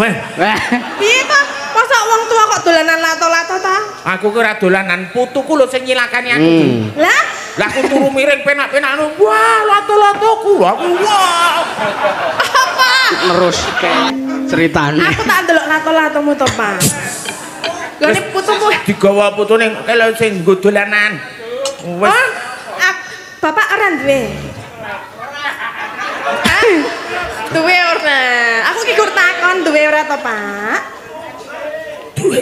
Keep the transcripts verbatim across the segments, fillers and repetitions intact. Weh. Piye to? Mosok wong tua kok dolanan lato-lato ta? Aku ki ora dolanan, putuku lho sing nyilakani aku. Lah, lah aku turu miring penak-penakno. Wah, lato-latoku lho aku. Wah. Apa? Neruskan ceritane. Aku tak ndelok lato-latomu to, Pak. Lha nek putuku digawa putune kelo sing nggo dolanan. Wis. Bapak ora duwe. Duwe ora. Aku ki gur takon duwe ora to, Pak? Duwe.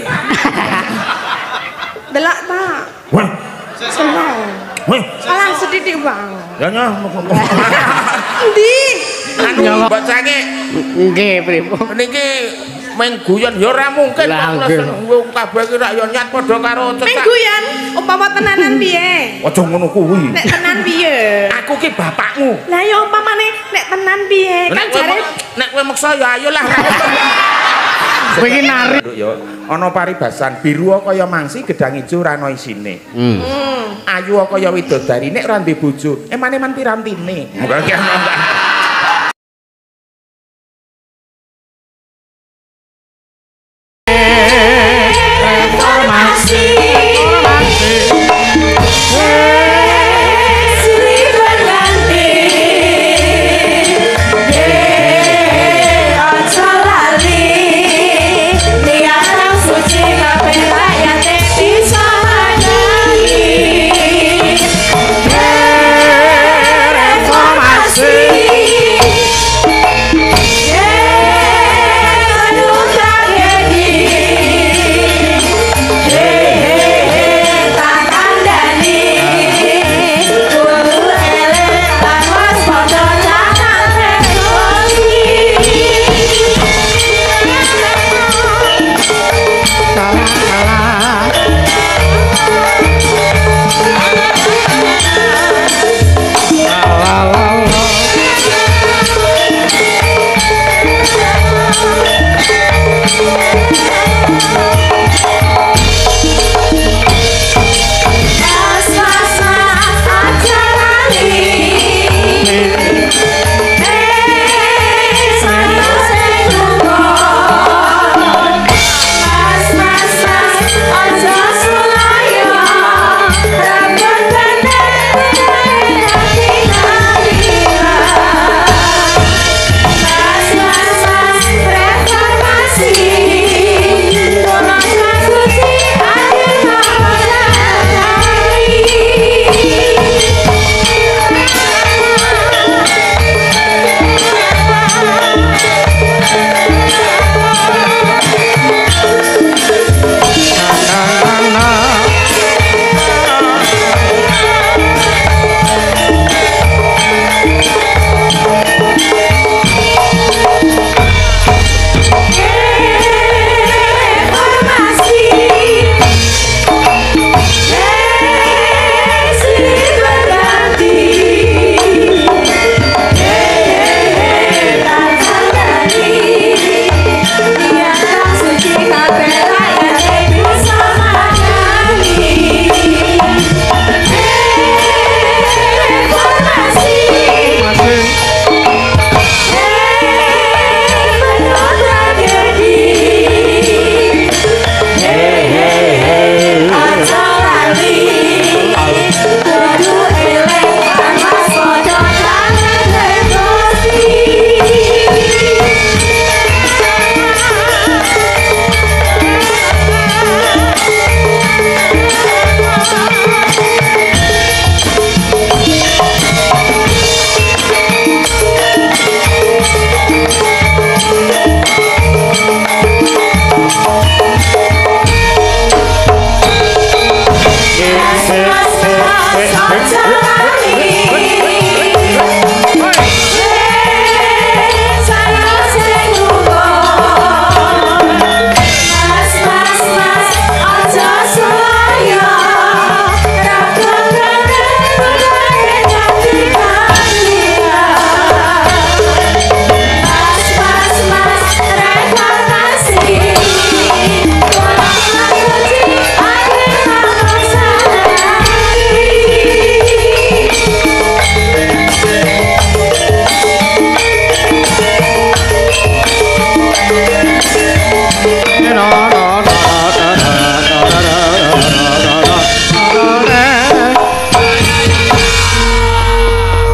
Delok ta. Wah. Seneng. Wah. Alang sedidik, Pak. Ya nyah. Endi? Nang Jawa bocane. Nggih, pripun? Niki main guyon ya ora mungkin kok wong kabeh ki rak yo nyat padha karo cecak. Main guyon umpama tenanan piye? Aja ngono kuwi. Nek tenan piye? Aku ki bapakmu. Lah ya umpamane nek tenan piye? Kan jare nek kowe meksa ya ayolah. Kowe ki nari. Yo ana paribasan biru kaya mangsi gedang ijo ora ana isine. Ayu kaya widodari nek ora ndek bojo. Eman-eman pirantine. Hey!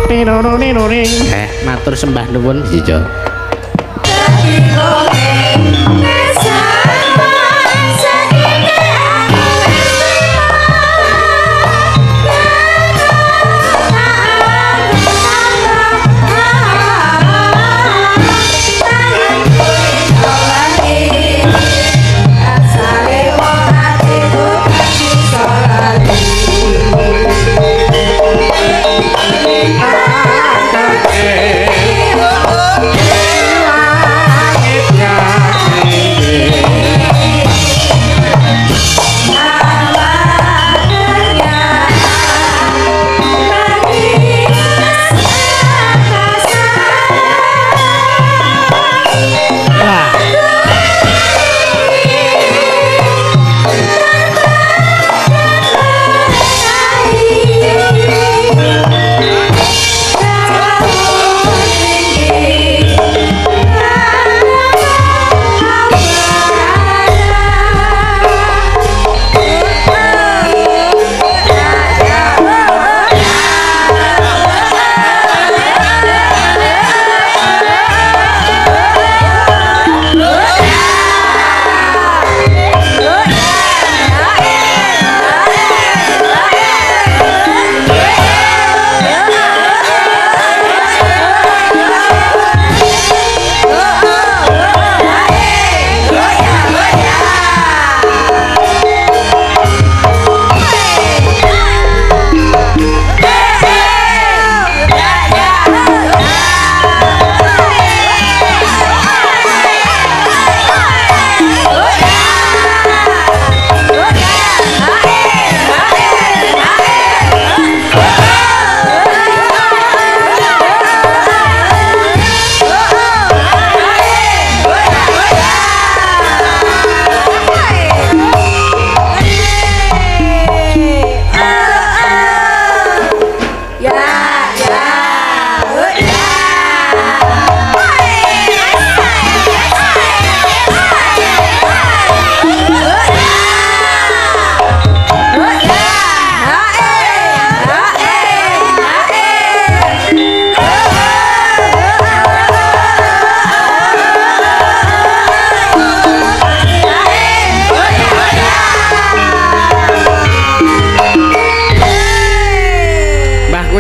Eh, matur sembah nuwun. Iya.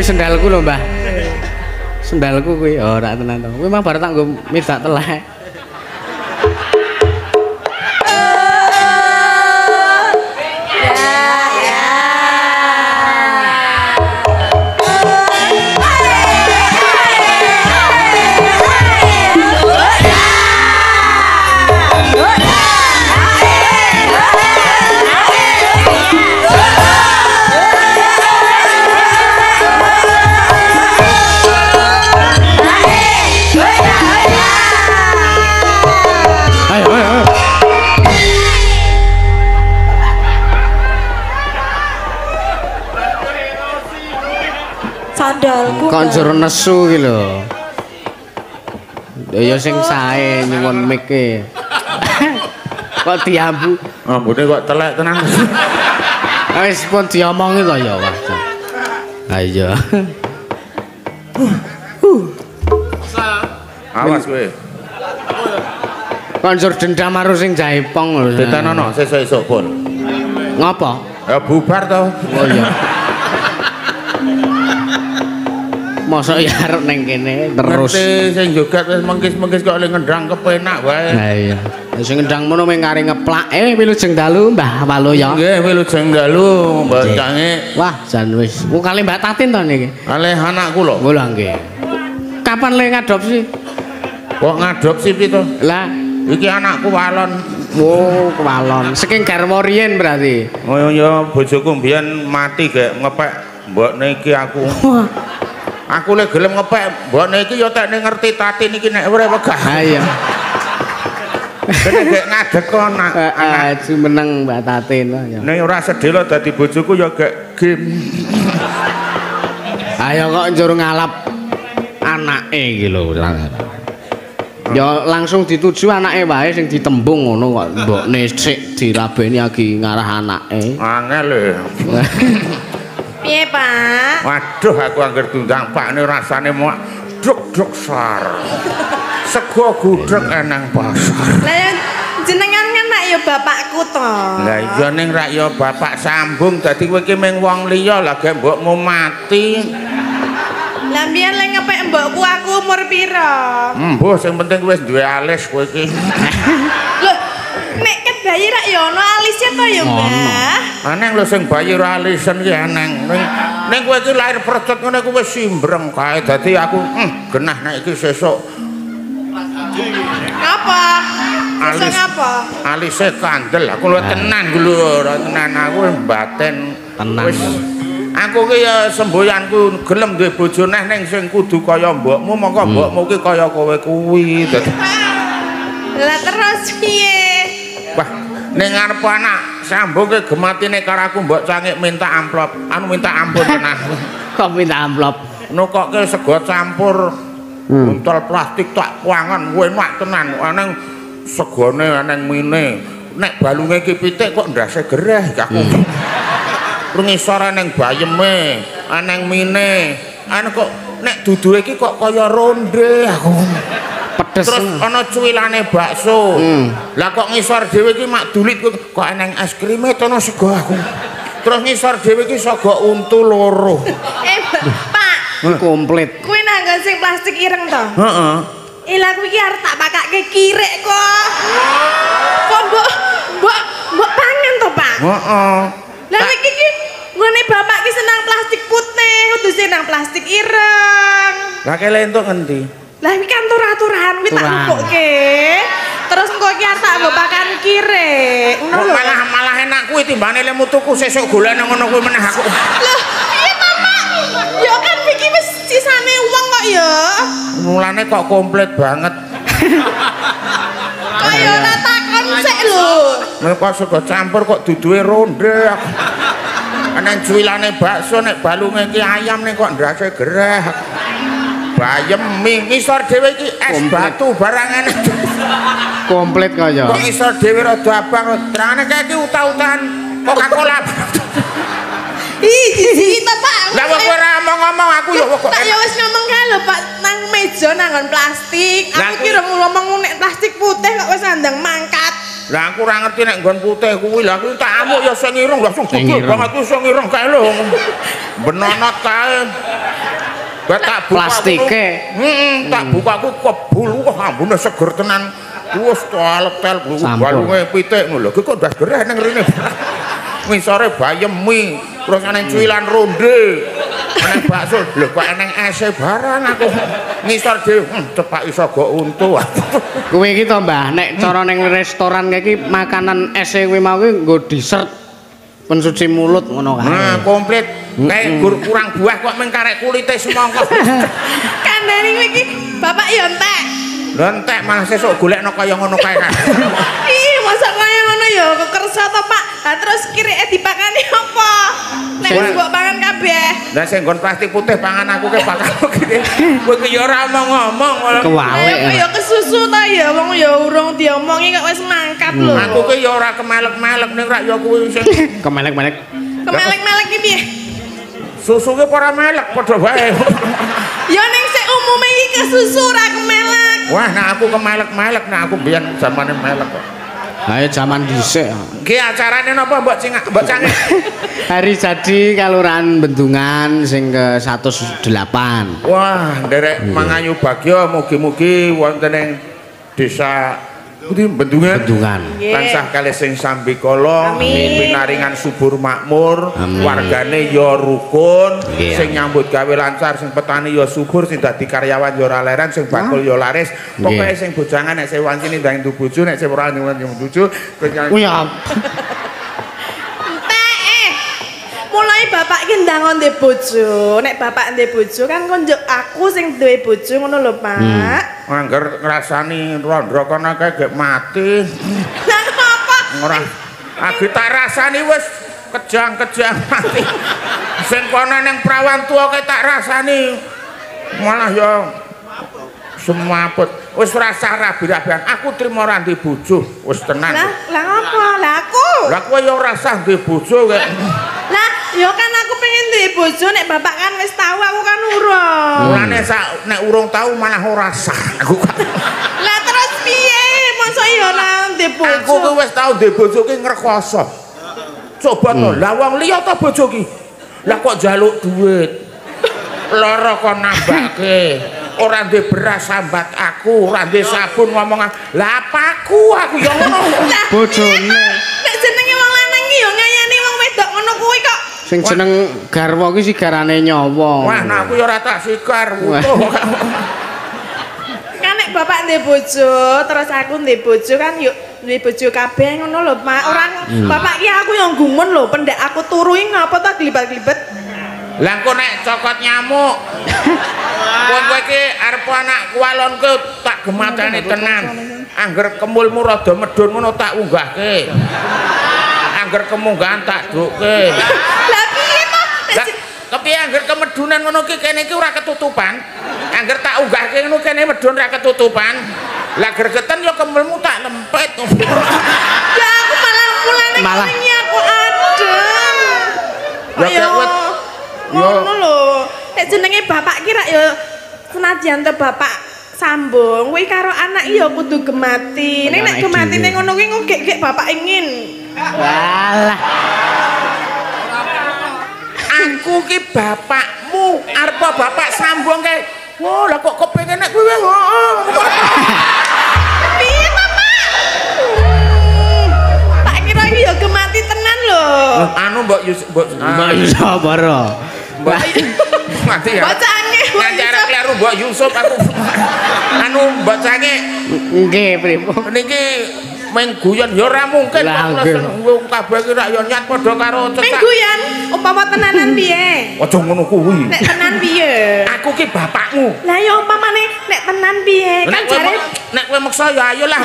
Sendalku lho Mbah. Sendalku kuwi ora tenan to. Kuwi mah bar tak nggo midak telek. Konjur nesu iki lho. Ya sing sae nyuwun mic e. Kok diambu? Ambune kok telek tenan. Wis pun diomongi to ya wah. Ha iya. Awas kowe. Konjur dendam karo sing jaipong lho. Ditenono sesuk-esuk pun. Ngopo? Ya bubar to. Oh iya. Masa ya arep neng kene terus. Ngerti sing joget wis mengkis-mengkis kok le ngendang kepenak wae. Lah iya. Sing ngendang mono meng kari ngeplak e wilujeng dalu Mbah Waluyo. Nggih wilujeng dalu Mbah Cange. Wah, jan wis. Ku kali Mbak Tatin to niki. Kalih anakku lho. Lho nggih. Kapan le ngadopsi? Kok ngadopsi pi to? Lah, iki anakku walon. Oh, walon. Saking garwa riyen berarti. Oh ya bojoku mbiyen mati gek ngepek mbokne iki aku. Aku lagi gelem ngepek, mbokne iki ya tekne ngerti Tatin iki nek urip wegah. Ha iya. Nek ngadeg kon anak jumeneng Mbak Tatin lho ya. Nek ora sedih lho dadi bojoku ya gek game. Ayo kok njur ngalap anake iki lho. Ya langsung dituju anake wae sing ditembung ngono kok mbokne sik dirabeni lagi ngarah anake. Angel lho. Piye, Pak? Waduh, aku anggar tundang Pak, ini rasanya mau duk-duk sar. Sego gudeg enang pasar. Lah jenengan kan rak ya bapakku to. Lah iya ning rak ya bapak sambung dadi kowe iki mung wong liya lah gek mbokmu mati. Lah mbiyen lek ngepek mbokku aku umur pira? Mbuh sing penting wis duwe alis kowe iki. Lho nek ket bayi rak ya ana alisnya to ya, Mbah. Aneng lho sing bayi ora alisen ki aneng. Ning kowe iki lahir percut ngene kowe wis simbreng kae dadi aku genah nek iki sesuk apa? Alis apa? Alisnya kandel, aku lu tenan dulu, tenan aku baten tenan. Aku kaya semboyanku gelem duwe bojone neng sing kudu kaya mbokmu, mongko mbokmu ki kaya kowe kuwi. Lah terus piye? Wah, ning ngarep anak sambung ki gematine karo aku mbok cangik minta amplop. Anu minta ampun tenan. Kok minta amplop? Nukokke sego campur. Buntel plastik tak kuangan, enak tenan. Aneng segone, aneng mine. Nek balunge ki pitik kok ndase gereh aku. Ngisor aneng bayeme, aneng mine. Ane kok nek duduhe ki kok kaya ronde aku. Pedes. Terus ana cuwilane bakso. Lah kok ngisor dhewe ki mak dulit kok aneng es krime tono sego aku. Terus ngisor dhewe ki sego untu loro. Eh, Pak. Komplit. Kuwi nanggon sing plastik ireng to? Heeh. Ilah kuwi ki arep tak pakake kirek kok. Kok mbok mbok mbok pangan to, Pak? Heeh. Lah iki ki ngene bapak ki senang plastik putih, kudu senang plastik ireng. Lah kele entuk ngendi? Lah iki kan aturan-aturan kuwi tak mbukke. Terus engko ki arep tak mbok pakan kirek. Ngono malah malah enak kuwi timbane lemu tuku sesuk golek nang ngono kuwi meneh aku. Lho, iya to, Pak. Ya kan iki wis sisane uang kok ya. Mulane kok komplit banget. Kok ya ora takon sik lho. Nek kok sego campur kok duduhe ronde. Ana cuwilane bakso nek balunge iki ayam nek kok ndrase gereh. Bayem mie ngisor dhewe iki es batu barangane. Komplit kok ya. Kok ngisor dhewe rada abang terane iki uta-utan Coca-Cola. Ih, Pak. Lah kok ora ngomong aku yo kok. Tak yo wis ngomong kae lho, Pak, nang meja nanggon plastik. Aku ki remu ngomong nek plastik putih kok wis andang mangkat. Lah aku ora ngerti nek nggon putih kuwi lha aku tak amuk yo sing ireng langsung gugul banget ku sing ireng kae lho. Benonot kae. Ba tak buka plastike. Heeh, tak buka aku kebul kok ambune seger tenan. Wis telep-telep balunge pitik lho. Ki kok ndas gereh nang rene. Misore bayemi, terus aneng cuilan ronde, aneng bakso, lho kok aneng ese barang aku ngisor dhewe, cepak iso go untu. Kuwi iki to, Mbah, nek cara ning restoran iki makanan ese kuwi mau ki nggo dessert pensuci mulut ngono kae. Nah, komplit. Kae gur kurang buah kok mung karek kulite semangka. Kandhane kuwi iki bapak yo entek. Lho entek malah sesuk golekno kaya ngono kae kan. Ih, mosok kaya ngono ya kok kersa to, Pak. Lah terus kireke dipakani apa? Nek mbok pangan kabeh. Lah sing nggon plastik putih pangan aku ke pakanku kene. Kowe ki ya ora ngomong. Kewalik. Ya kesusu ta ya wong ya urung diomongi kok wis mangkat lho. Aku ki ya ora kemelek-melek ning rak ya kuwi sing kemelek-melek. Kemelek-melek iki piye? Susu ki ora melek padha wae. Ya ning sik umume iki kesusu ora kemelek. Wah, nek aku kemelek-melek nek aku mbiyen zamane melek kok. Ayo zaman dhisik. Ki acarane napa mbok cingak mbok cangik? Hari jadi Kelurahan Bendungan sing ke seratus delapan. Wah, nderek mangayu bagya mugi-mugi wonten ing desa Bendungan. Bendungan. Tansah kalih sing sambikala, pinaringan subur makmur, wargane ya rukun, sing nyambut gawe lancar, sing petani ya subur, sing dadi karyawan ya ora leren, sing bakul ya laris. Pokoke sing bojangan nek sewan sini ndang tujuh, nek sewan ndang tujuh. Kuwi ya. Mulai bapak ki ndang ndek bojo, nek bapak ndek bojo kan konjuk aku sing duwe bojo ngono lho, Pak. Angger ngrasani randra kono kae gek mati. Lah apa? Ora. Aku tak rasani wis kejang-kejang mati. Sing kono ning prawan tuwa kae tak rasani. Malah ya semaput. Wis rasah rabi-rabian. Aku trimo ora ndek bojo, wis tenan. Lah, lah apa? Lah aku. Lah kowe ya ora rasah ndek bojo kek. Lah, ya kan aku pengen duwe bojo nek bapak kan wis tahu aku kan urung. Ora nek nek urung tahu malah ora sah aku. Lah terus piye? Mosok ya ora ndek bojo. Aku ku wis tau ndek bojo ki ngrekoso. Coba to, lah wong liya ta bojo ki. Lah kok njaluk duit. Lara kon nambake. Ora ndek beras sambat aku, ora ndek sabun ngomongan. Lah apaku aku ya ngono. Bojone. Nek jenenge wong lanang ki ya ngayani wong wedok ngono kuwi kok. Sing jeneng garwa ki sigarane nyawa. Wah, nek aku ya ora tak sikar utuh. Kan nek bapak ndek bojo, terus aku ndek bojo kan yuk ndek bojo kabeh ngono lho, Pak. Ora bapak ki aku ya gumun lho, pendek aku turuin ngapa ta glibet-glibet. Lah kok nek cokot nyamuk. Wong kowe iki arep anak kualonku tak gematane tenan. Angger kemulmu rada medhun ngono tak unggahke. Angger kemunggahan tak dukke. Lah piye to? Kepiye angger kemedunan ngono ki kene iki ora ketutupan. Angger tak unggahke ngono kene medhun ora ketutupan. Lah gregeten ya kemulmu tak lempet. Ya aku malah mulane nyanyi aku adem. Lah kok ngono lho. Nek jenenge bapak ki rak ya senajan te bapak sambung kuwi karo anak ya kudu gemati. Nek nek gematine ngono kuwi ngegek bapak ingin. Walah. Aku ki bapakmu, arep bapak sambung kae. Wo, lah kok kepengin nek kuwi heeh. Piye, Mama? Tak kira iki ya gemati tenan lho. Anu Mbok Yus, Mbok sabar. Mbok mati ya. Bacange. Ngacara kleru Mbok Yusuf aku. Anu Mbok Cange. Nggih, pripun? Niki meng guyon ya ora mungkin kok wong kabeh ki rak ya nyat padha karo cecak. Meng guyon umpama tenanan piye? Aja ngono kuwi. Nek tenan piye? Aku ki bapakmu. Lah ya umpamane nek tenan piye? Kan jare nek kowe meksa ya ayo lah.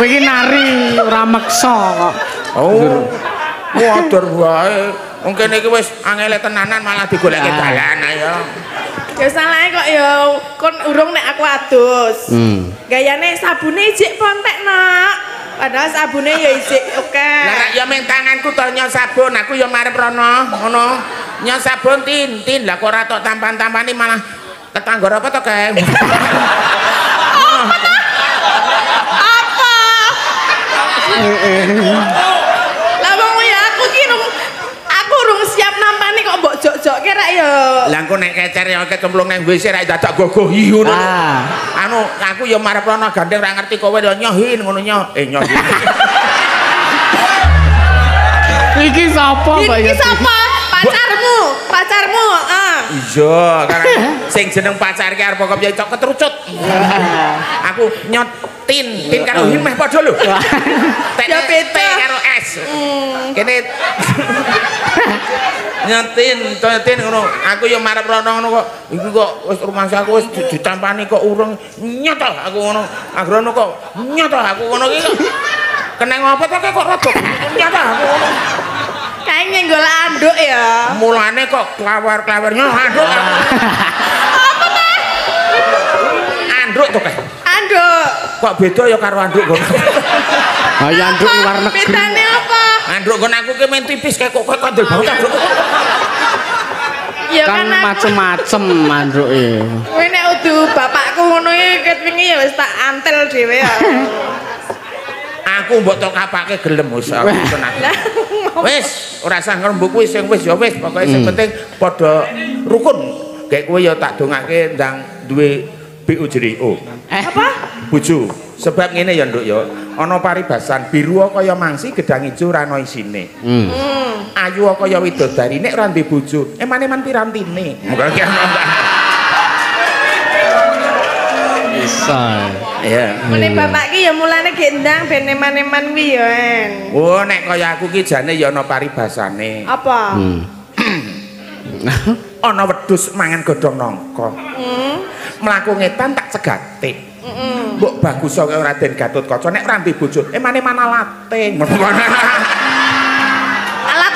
Kowe ki nari ora meksa kok. Oh. Wader wae. Wong kene iki wis angele tenanan malah digoleki dalan ya. Ya salah kok ya kon urung nek aku adus. Hmm. Gayane sabune ijik pontek nak. Padahal sabune ya ijik oke. Okay. Lah rak ya meng tanganku to nyon sabun, aku ya marep rono ngono. Nyon sabun Tintin. Lah kok ora tok tampan-tampani malah tetanggor apa to, Kang? Apa to? Apa? Jok-jok kira ya. Lah engko nek kecer ya kecemplung nang W C ra dadak gogoh hiu ngono. Anu aku ya marep ana gandeng ra ngerti kowe ya nyohin ngono nyoh. Eh nyoh. Iki sapa Mbak? Iki sapa? Pacarmu, pacarmu. Heeh. Iya, karang sing jeneng pacar ki arep kok ya cok ketrucut. Aku nyotin, tin karo himeh padha lho. Ya bete karo es. Kene nyetin, nyetin ngono. Aku yo marep rono ngono kok. Iku kok wis rumah aku wis ditampani kok urung nyoto aku ngono. Agrono kok nyoto aku ngono iki. Keneng apa to kok rodok nyoto aku ngono. Kae nggolek anduk ya. Mulane kok klawar-klawarnya anduk. Apa teh? Anduk to kae. Anduk. Kok beda ya karo anduk ngono. Ha ya anduk luar negeri. Bedane apa? Anduk kon aku ki men tipis kayak kok kandel banget anduk. Ya kan macem-macem anduke. Kowe nek udu bapakku ngono iki ket wingi ya wis tak antel dhewe ya. Aku mbok tok kapake gelem wis aku tenan. Wis ora usah ngrembug kuwi sing wis ya wis pokoke sing penting padha rukun. Kayak kowe ya tak dongake ndang duwe B U J R I O. Apa? Bojo. Sebab ngene ya nduk ya. Ana paribasan biru kaya mangsi gedang ijo ora ana isine. Hmm. Ayu kaya widodari nek ora ndhe bojo, eman-eman pirantine. Mangke ana. Isa. Ya. Mulane bapak ki ya mulane gek ndang ben eman-eman kuwi ya. Oh nek kaya aku ki jane ya ana paribasane. Apa? Hmm. Ana wedhus mangan godhong nangka. Hmm. Mlaku ngetan tak cegate. Mbok bagus kok ora den Gatotkaca nek ora ndek bojo emane manalate alat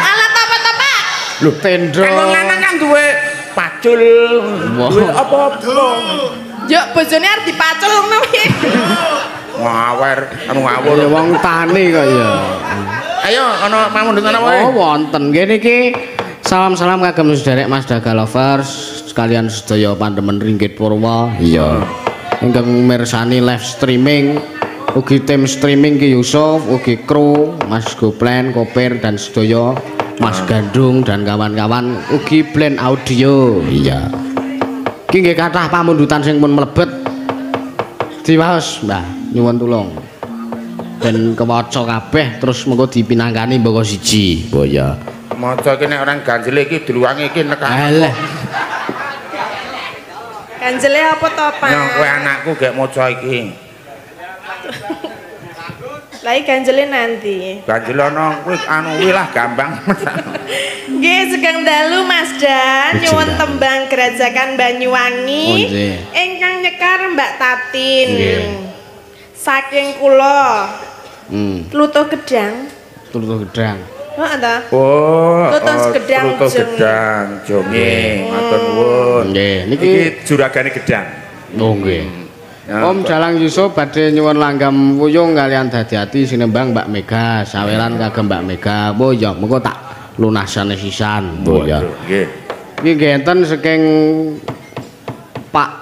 alat apa to Pak lho tendro wong lanang kan duwe pacul duwe apa-apa yo bojone arep dipacul ngono iki ngawur anu ngawur wong tani kok ya Ayo ana pamundhutan apa wae. Oh, wonten nggih niki. Salam-salam kagem sedherek Masda Galovers sekalian sedaya pandemen ringgit purwa. Iya. Ingkang mirsani live streaming ugi tim streaming Ki Yusuf, ugi kru, Mas Goplen, Kopir dan sedaya, Mas Gandung dan kawan-kawan, ugi blend audio. Iya. Ki nggih kathah pamundutan sing pun mlebet. Diwaos, Mbah, nyuwun tulung. Dan kewaca kabeh terus mengko dipinangkani mboko siji. Oh iya. Maca iki nek orang ganjele iki diluwangi iki nekake. Alah. Ganjele apa to, Pak? Ya kowe anakku gek maca iki. Lai ganjele nanti. Ganjele ana kuwi anu kuwi lah gampang. Nggih sugeng dalu Masda nyuwun tembang Gerajakan Banyuwangi ingkang nyekar Mbak Tatin. Saking kula. Hmm. Lutuh gedang. Lutuh gedang. Heeh ta? Oh. Lutuh gedang jong. Nggih, matur nuwun. Nggih, niki juragane gedang. Oh nggih. Om Dalang Yusuf badhe nyuwun langgam wuyung kalian dadi ati sinembang Mbak Mega, sawelan kagem Mbak Mega. Mbo ya mengko tak lunasane sisan. Mbo ya. Nggih. Iki nggih enten saking Pak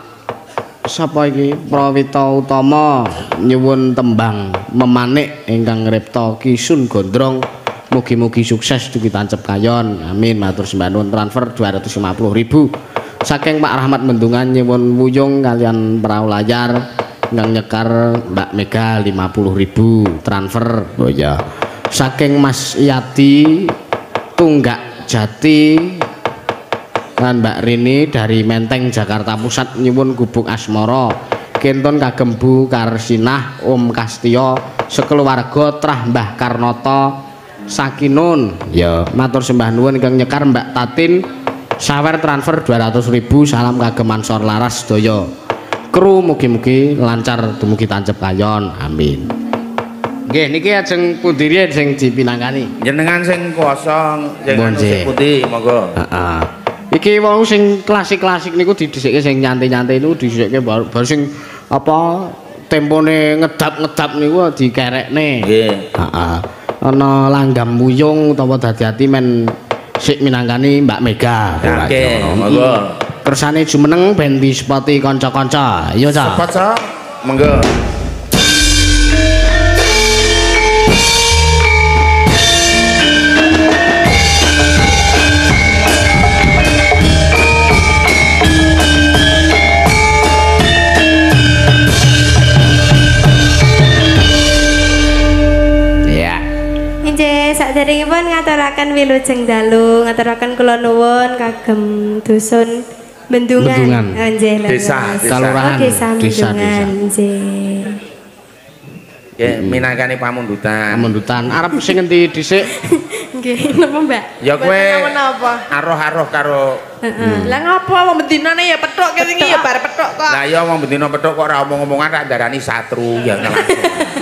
sapa iki Prawita Utama nyuwun tembang Memanik ingkang ngripta Ki Sun Gondrong. Mugi-mugi sukses dugi tancep kayon. Amin. Matur sembahun transfer dua ratus lima puluh ribu. Saking Pak Rahmat Mendungan nyewon wuyung kalian perahu layar yang nyekar Mbak Mega lima puluh ribu transfer. Oh ya. Saking Mas Yati Tunggak Jati dan Mbak Rini dari Menteng Jakarta Pusat nyewon gubuk asmoro kenton kagem Bu Karsinah Om Kastio sekeluarga trah Mbah Karnoto Sakinun. Ya. Matur sembah nuwun ingkang nyekar Mbak Tatin. Sawer transfer dua ratus ribu. Salam kagem Ansor Laras doyo kru mugi-mugi lancar dumugi tancep kayon. Amin. Nggih niki ajeng pundi riyen sing dipinangkani jenengan sing kosong jenengan sing putih monggo. Heeh. Iki wong sing klasik-klasik niku didhisikke sing nyantai-nyantai niku didhisikke baru sing apa tempone ngedap-ngedap niku dikerekne. Nggih. Heeh. Ana langgam wuyung utawa dadi ati men sik minangkani Mbak Mega. Oke, monggo. Kersane jumeneng ben disepoti kanca-kanca. Ayo ta. Sepot ta. Monggo. Saderengipun ngaturaken wilujeng dalu, ngaturaken kula nuwun kagem dusun Bendungan. Nggih, desa, kalurahan, desa, desa. Nggih. Ya minangkani pamundutan. Pamundutan. Arep sing ngendi dhisik? Nggih, napa, Mbak? Ya kowe aroh-aroh karo. Heeh. Lah ngapa wong bendinane ya petuk kene iki ya bar petuk kok. Lah ya wong bendina petuk kok ora omong-omongan tak ndarani satru ya.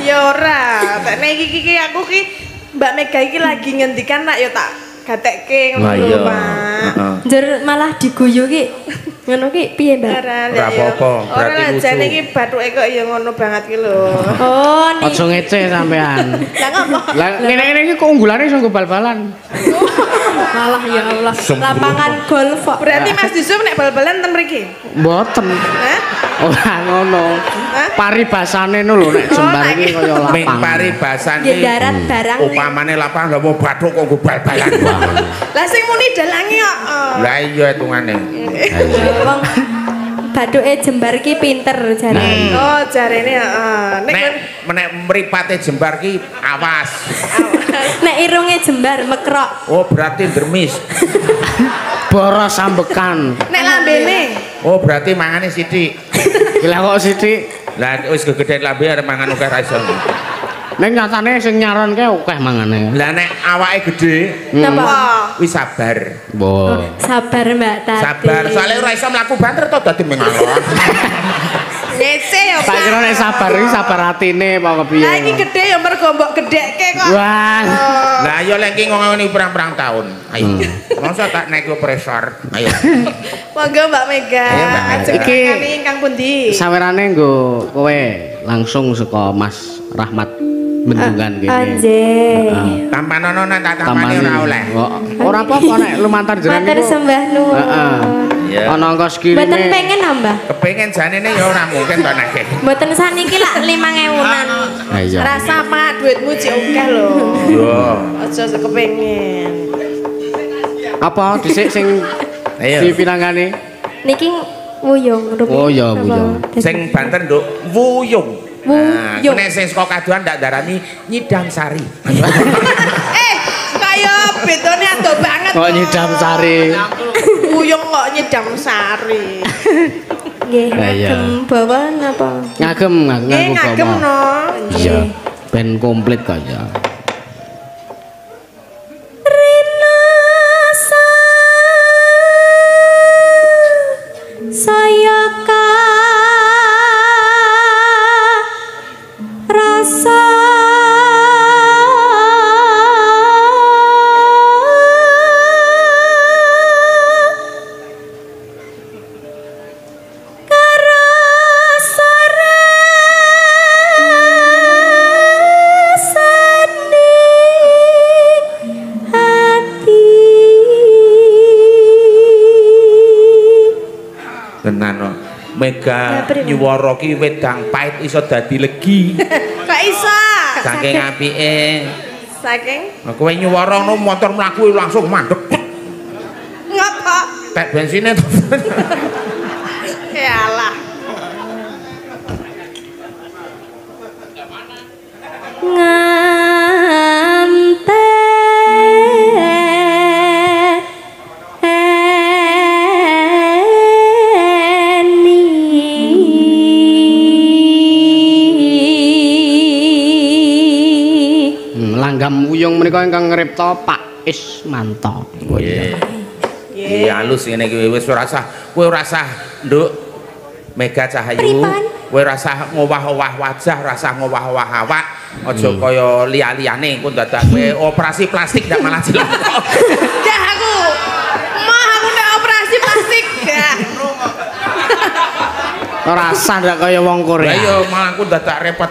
Ya ora, tekne iki iki aku ki Mbak Mega ini lagi ngendikan nak yo tak gatekke ngono lho Pak. Njur malah diguyu ki ngono ki piye Mbak? Ora apa-apa. Ora jane iki bathuke kok ya ngono banget ki lho. Oh niki. Aja ngece sampean. Lah ngopo? Lah ngene-ngene iki keunggulane sanggo bal-balan. Malah ya Allah. Lapangan golf kok. Berarti Mas Yusuf nek bal-balan ten mriki? Mboten. Hah? Ora ngono. Paribasane nu lho nek Jembar iki kaya lapangan. Ming paribasane. Ya darat barang. Upamane lapangan lho mau bathuk kok nggo bal-balan. Lah sing muni dalange kok. Lah iya hitungane. Wong bathuke Jembar ki pinter jarene. Oh, jarene heeh. Nek menek mripate Jembar ki awas. Nek irunge Jembar mekrok. Oh, berarti dermis. Boros sambekan. Nek lambene. Oh, berarti mangane sithik. Lah kok sithik? Lah wis gegeden lambe arep mangan akeh ra iso. Nek nyatane sing nyaronke akeh mangane. Lah nek awake gedhe napa? Wis sabar. Sabar Mbak Tati. Sabar, soalnya ora iso mlaku banter to dadi mengalon. Ngece ya Pak. Tak kira nek sabar iki sabar atine apa kepiye. Lah iki gedhe ya mergo mbok gedhekke kok. Wah. Lah ya lek iki ngongoni pirang-pirang taun. Ayo. Masa tak nek ku pressure. Ayo. Monggo Mbak Mega. Iki ingkang pundi? Sawerane nggo kowe langsung saka Mas Rahmat bendungan gini. Anjay. Tanpa nono nang tak tampani ora oleh. Ora apa-apa nek lumantar jenengan. Matur sembah nuwun. Heeh. Ana angka sekirine. Mboten pengen nambah. Kepengin janene ya ora mungkin to nggih. Mboten saniki lak lima ewunan. Rasa Pak duitmu jek akeh lho. Yo. Aja kepengin. Apa dhisik sing dipinangane? Niki wuyung. Oh ya wuyung. Sing Banten nduk wuyung. Nah, nek sing saka kaduan ndak darani nyidam sari. Eh, kaya bedone ado banget. Kok nyidam sari. Wuyung kok nyidam sari. Nggih, ngagem bawa napa? Ngagem, ngagem bawa. Eh, ngagem no. Iya, ben komplit kaya. Mega nyuwara ki wedang pahit iso dadi legi. Kok iso? Saking apike. Saking kowe nyuwara ngono motor mlaku langsung mandeg. Ngapa? Tek bensine. Yalah. Wuyung menika ingkang ngripta Pak Ismanto. Nggih. Nggih alus ngene iki wis ora sah. Kowe ora sah, Nduk. Mega Cahayu. Kowe ora sah ngowah-owah wajah, ora sah ngowah-owah awak. Aja kaya liya-liyane engko dadak kowe operasi plastik ndak malah jelek. Dah aku. Mah aku nek operasi plastik. Dah. Ora sah ndak kaya wong Korea. Lah iya malah aku dadak repot.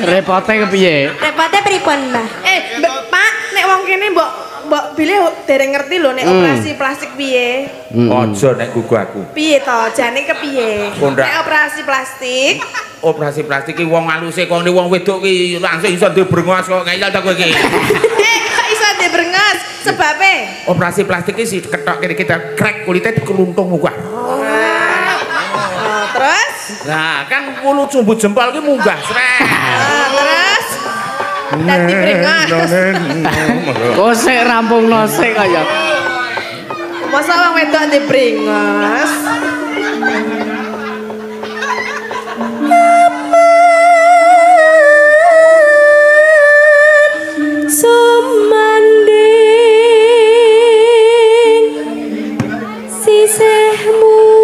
Repote kepiye? Repote pripun, Mbah? Eh, Pak, nek wong kene mbok mbok bilih dereng ngerti lho nek operasi plastik piye? Aja nek gugu aku. Piye to? Jane kepiye? Nek operasi plastik, operasi plastik iki wong aluse kok wong wedok ki langsung iso duwe brengas kok ngayal ta kowe iki. Eh, kok iso duwe brengas? Sebabe operasi plastik iki si kethok kene kita krek kulite dikeluntung kok. Terus? Nah, kan bulu cumbu jempol ki munggah sret. Terus dadi brengas. Kok sik rampungno sik kaya. Masa wong wedok ndek brengas. Sumanding sisihmu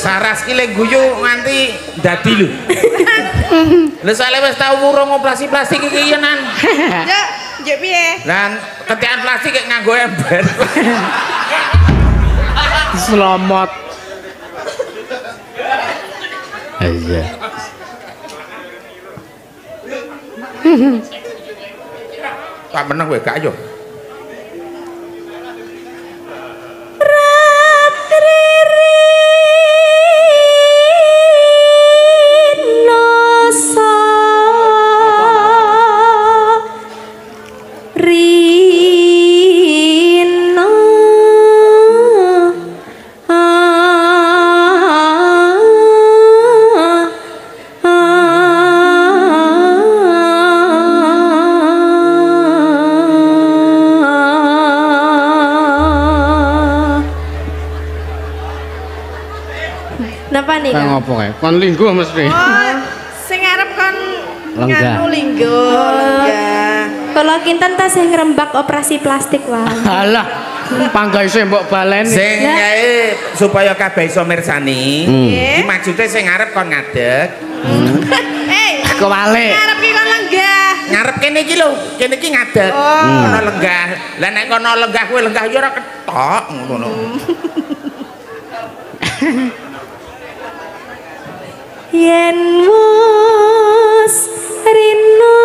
saras kile guyu nganti dadi lho. Lha soalé wis tau wurung operasi plastik iki yenan. Ya, nggih piye? Lan ketikan plastik kek nganggo ember. Selamat. Iya. Tak meneng kowe gak yo. Apa kae? Kon linggo mesti. Oh, sing arep kon nganu linggo. Lenggah. Kula kinten tasih ngrembak operasi plastik wae. Halah, panggaise mbok baleni. Sing kae supaya kabeh iso mirsani. Iki maksude sing arep kon ngadeg. Eh, kewalik. Arep ki kon lenggah. ngarep kene iki lho, kene iki ngadeg. Ono lenggah. Lah nek kono lenggah kowe lenggah ya ora ketok ngono. Yen wis rino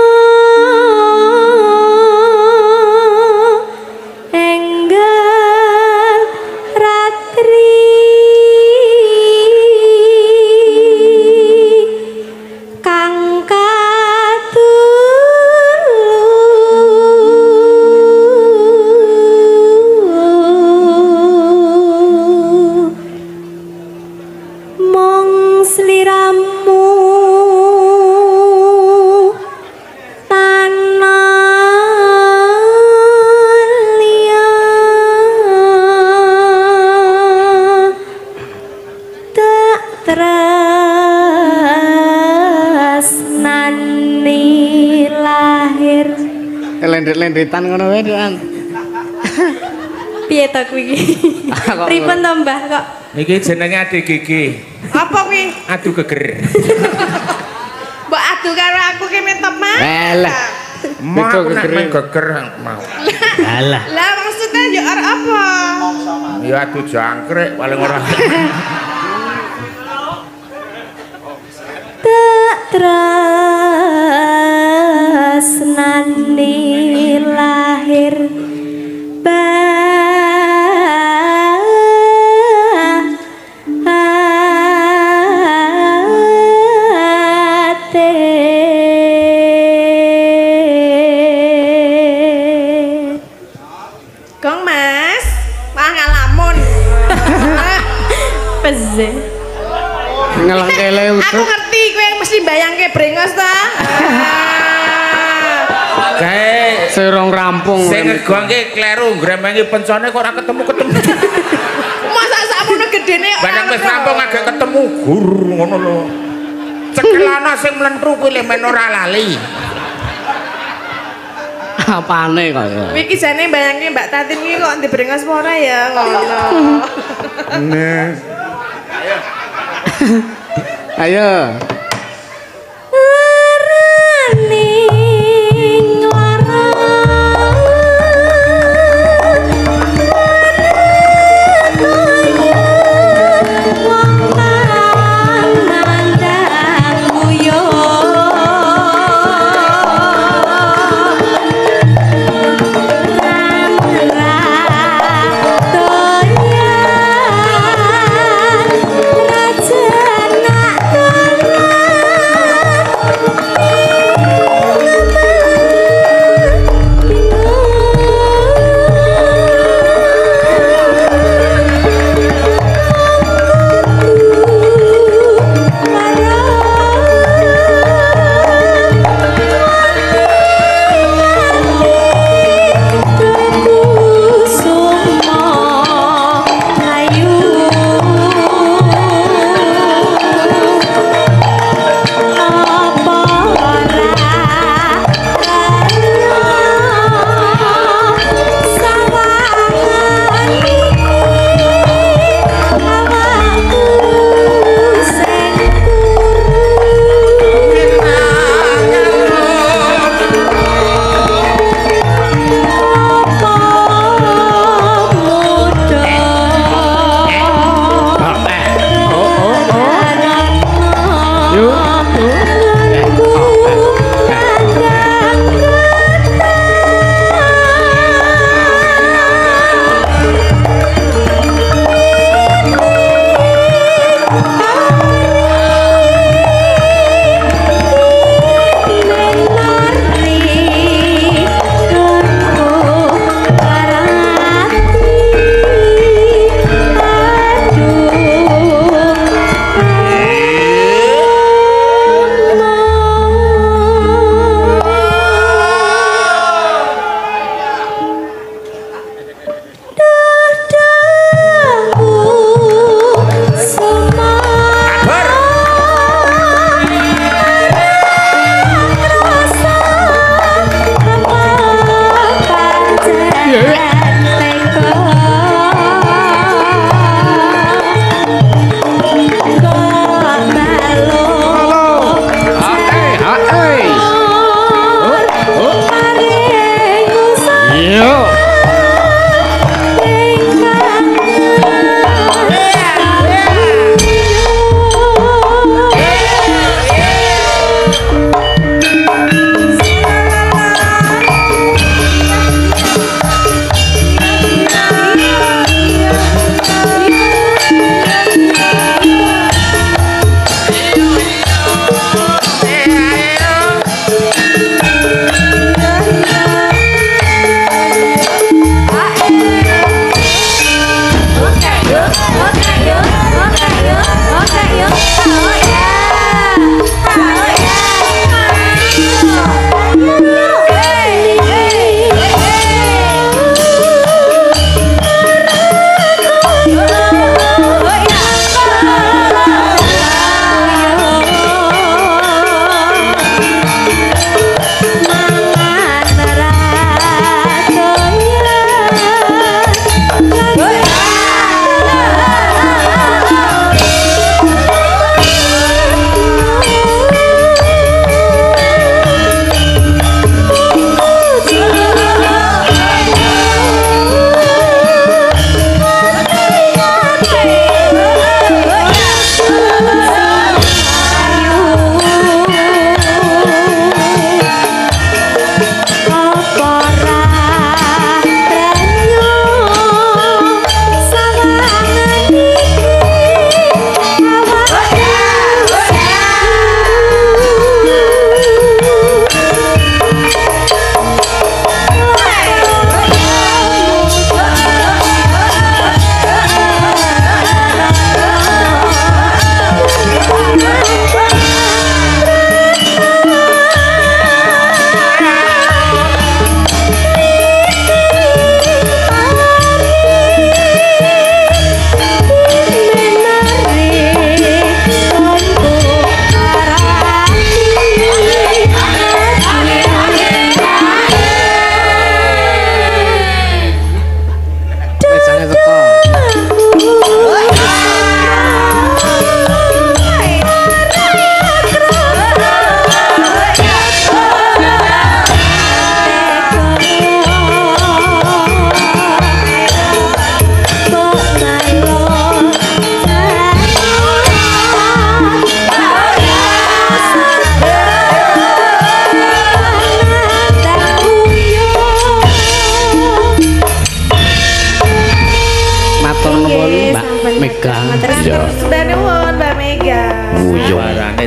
lendritan ngono wae kan. Piye ta kuwi iki? Pripun to, Mbah kok? Niki jenenge A D G G. Apa kuwi? Adu geger. Mbok adu karo aku ki metep mah. Lah. Meko geger mau. Lah. Lah maksudnya yo ora apa? Ya adu jangkrik paling ora. Tak tras nani lahir batin gong mas malah ngalamun peze ngalang kele aku ngerti gue yang mesti bayang ke brengos ta kae serong rampung sing ngegongke kleru gremengi pencone kok ora ketemu-ketemu masa sakmono gedene barang wis rampung agak ketemu gur ngono lho cekelana sing mlenthru kuwi le men ora lali apane kok kuwi iki jane mbayangke Mbak Tatin iki kok dibrengos apa ora ya ngono nah ayo ayo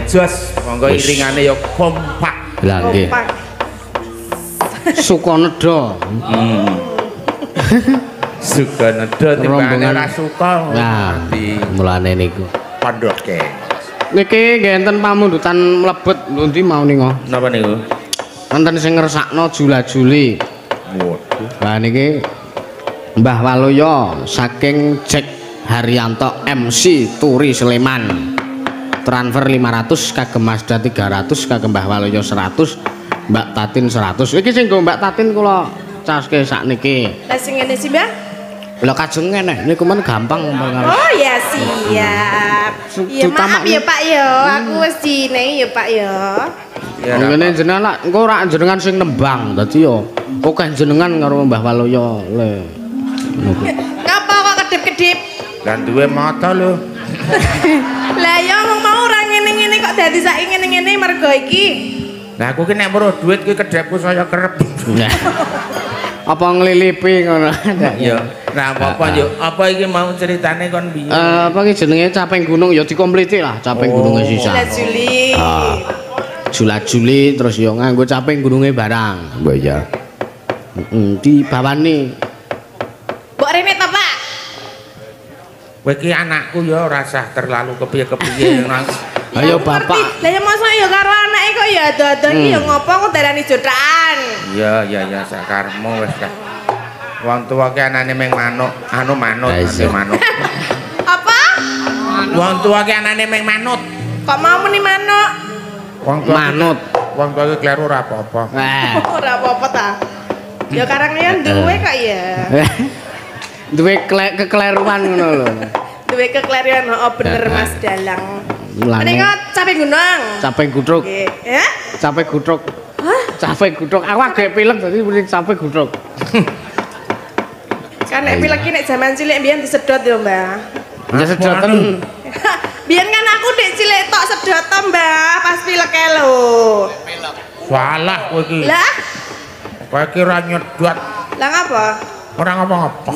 jos monggo iringane ya kompak. Lah nggih. Sukaneda. Heeh. Sukaneda timbang ora suka. Nah, mulane niku pondoke. Niki ngenten pamundutan mlebet pundi mau nika? Napa niku? Wonten sing ngersakno jula-juli. Waduh. Lah niki Mbah Waluyo saking Jack Haryanto M C Turi Sleman. Transfer lima ratus kagem Masda tiga ratus kagem Mbah Waluyo seratus Mbak Tatin seratus. Iki sing go Mbak Tatin kula caske sakniki. Lah sing ngene sih, Mbah? Lah kajeng ngene, niku men gampang monggo. Oh ya siap. Ya maaf ya Pak ya, aku wis dinehi ya Pak ya. Ya ngene jenengan lak engko ora jenengan sing nembang dadi ya oke jenengan karo Mbah Waluyo le. Kapa kok kedip-kedip? Lan duwe mata lho. Lah ya wong mau ora ngene-ngene kok dadi sak ngene-ngene mergo iki. Lah aku ki nek weruh dhuwit kuwi kedhepku saya kerep. Apa nglilipi ngono. Ya. Nah, apa-apa yo. Apa iki mau ceritane kon piye? Eh, apa iki jenenge Caping Gunung ya dikompliti lah Caping Gununge sisa. Juli. Jula-juli terus yo nganggo Caping Gununge barang. Mbok ya. Heeh, dibawani. Mbok rene ta, Pak? Bagi anakku ya rasa terlalu kepiye-kepiye nang. Ayo bapak. Lah ya mosok ya karo anake kok ya ado-ado iki ya ngopo kok darani jodakan. Iya iya ya sakarmu wis kah. Wong tuwa ki anane meng manuk, anu manut, anu manut. Apa? Wong tuwa ki anane meng manut. Kok mau muni manuk? Wong tuwa manut. Wong tuwa ki kleru ora apa-apa. Ora apa-apa ta. Ya karangan duwe kok ya. Duwe kekleruan ngono lho. Duwe kekleruan oh bener Mas Dalang. Menika Caping Gunung. Caping Gutruk. Nggih. Ya? Caping Gutruk. Hah? Caping Gutruk. Aku agek pilek dadi muni Caping Gutruk. Kan nek pilek ki nek jaman cilik mbiyen disedot ya, Mbah. Ya sedoten. Mbiyen kan aku nek cilik tok sedot to, Mbah, pas pilek e lho. Pilek. Walah kowe iki. Lah. Kowe iki ora nyedot. Lah ngapa? Orang ngapa-ngapa.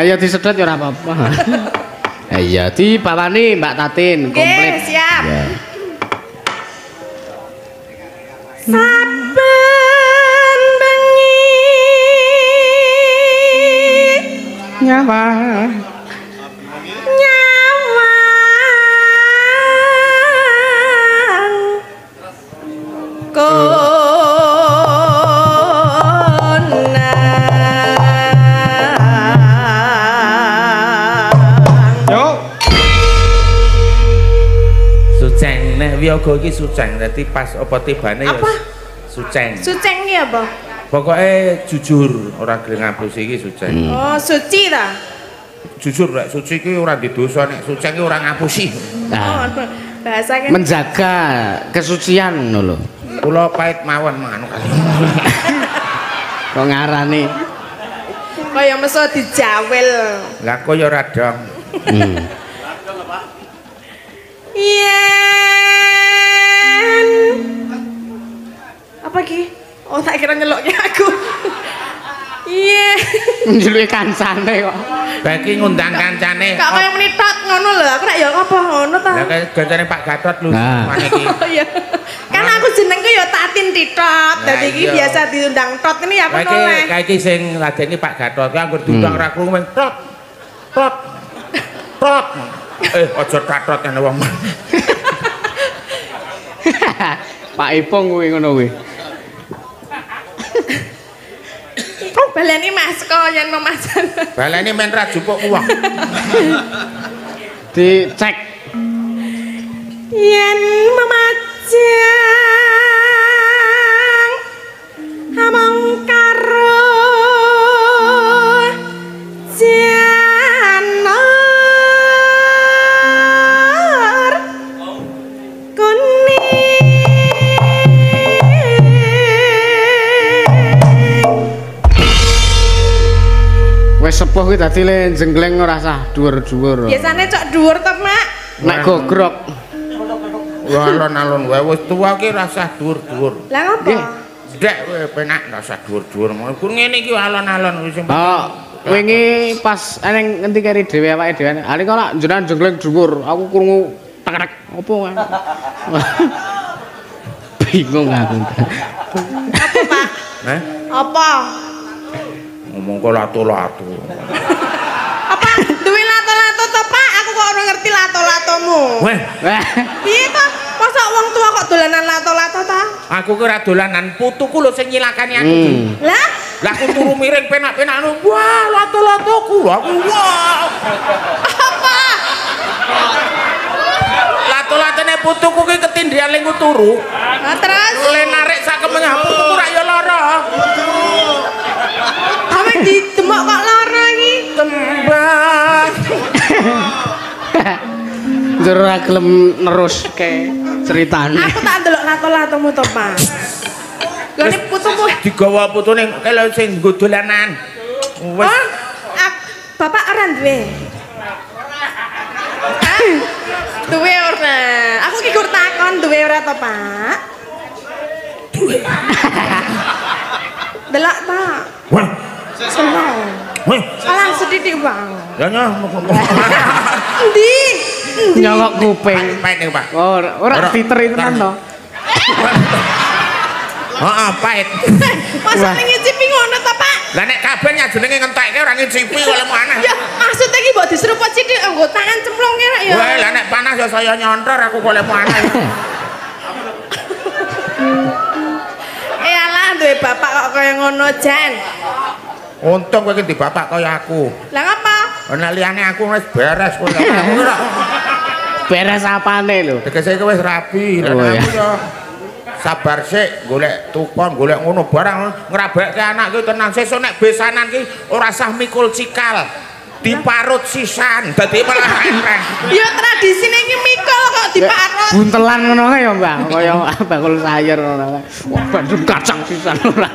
Ayo disedot ya ora apa-apa. Iya, dibawani Mbak Tatin komplit. Oke, siap. Saben bengi nyawa nyawa ko Yoga iki suceng, dadi pas apa tibane ya suceng. Suceng iki apa? Pokoke jujur, ora gelem ngapusi iki suceng. Oh, suci ta? Jujur lek suci iki ora di dosa, nek suceng iki ora ngapusi. Nah. Bahasa kene menjaga kesucian ngono lho. Kula pait mawon manuk. Kok ngarani? Kaya meso dijawil. Lah kok ya ora dong. Hmm. Yen apa ki? Oh tak kira nyeloknya aku. Yen nyeluke kancane kok. Bagi ngundang kancane. Kok koyo muni tok ngono lho, aku nek ya apa ngono ta. Lah kancane Pak Gatot lho mane iki. Kan aku jenengku ya Tatin Titot. Dadi iki biasa diundang Tot ini ya apa oleh. Lah iki sing ladeni Pak Gatot ku anggur diundang ra krungu men Tot. Tot. Tot. Eh, ojo katot ana wong. Pak Ipung kuwi ngono kuwi. Baleni Mas kok yen memasan. Baleni men ra jupuk wong. Dicek. Yen memajang among karo sepuh kita tile jenggleng ngerasa duwer-duwer biasanya cok duwer tep mak nek gogrok alon-alon wae wis tuwa ki rasah duwer-duwer lah ngopo ndek kowe penak rasah duwer-duwer ngono ngene iki alon-alon wis wingi pas ning ngendi keri dhewe awake dhewe ari kok lak jenengan jenggleng duwer aku krungu tarak opo kan? Bingung aku. Apa Pak? Eh? Apa? Ngomong kok lato-lato. Apa? Duwe lato-lato to Pak? Aku kok ora ngerti lato-latomu. Weh. Piye to? Mosok wong tua kok dolanan lato-lato ta? Aku ki ora dolanan, putuku lho sing nyilakani aku. Hmm. Lah? Lah aku turu miring penak-penak anu. Wah, lato-latoku lho aku. Wah. Apa? Lato-latone putuku ki ketindihan lingku turu. Nah, terus oleh narik sak kemene putuku ra ya lara. Awe ditemok kok lara iki. Tembak. Jera gelem neruske ceritane. Aku tak ndelok lato-latomu to, Pak. Lha nek putuku digawa putune kelo sing nggo dolanan. Wis. Bapak ora duwe. Duwe ora. Aku ki gur takon duwe ora to, Pak? Duwe. Delok, Pak. Wah. Seneng. Wah. Alang sithik, Pak. Ya nyah. Endi? Nyolok kuping. Pait niku, Pak. Ora, ora diteritenan to. Heeh, pait. Masa ngicipi ngono ta, Pak? Lah nek kabeh jenenge ngentekke ora ngicipi kok lemu aneh. Ya, maksud e iki mbok diseruput sithik nggo tangan cemplungke rek ya. Wah, lah nek panas ya saya nyontor aku kok lemu aneh. Eh, alah duwe bapak kok kaya ngono, Jan. Untung kowe iki duwe bapak kaya aku. Lah ngapa? Ana liyane aku wis beres kok. Beres apane lho? Tegese kowe wis rapi. Lah aku ya sabar sik golek tukang, golek ngono barang ngrabekke anakku tenang sesuk nek besanan ki ora sah mikul cikal. Diparut sisan dadi malah enteng. Ya tradisine iki mikul kok diparut. Buntelan ngono kae ya, Mbak. Kaya bakul sayur ngono kae. Wah, bandung kacang sisan ora.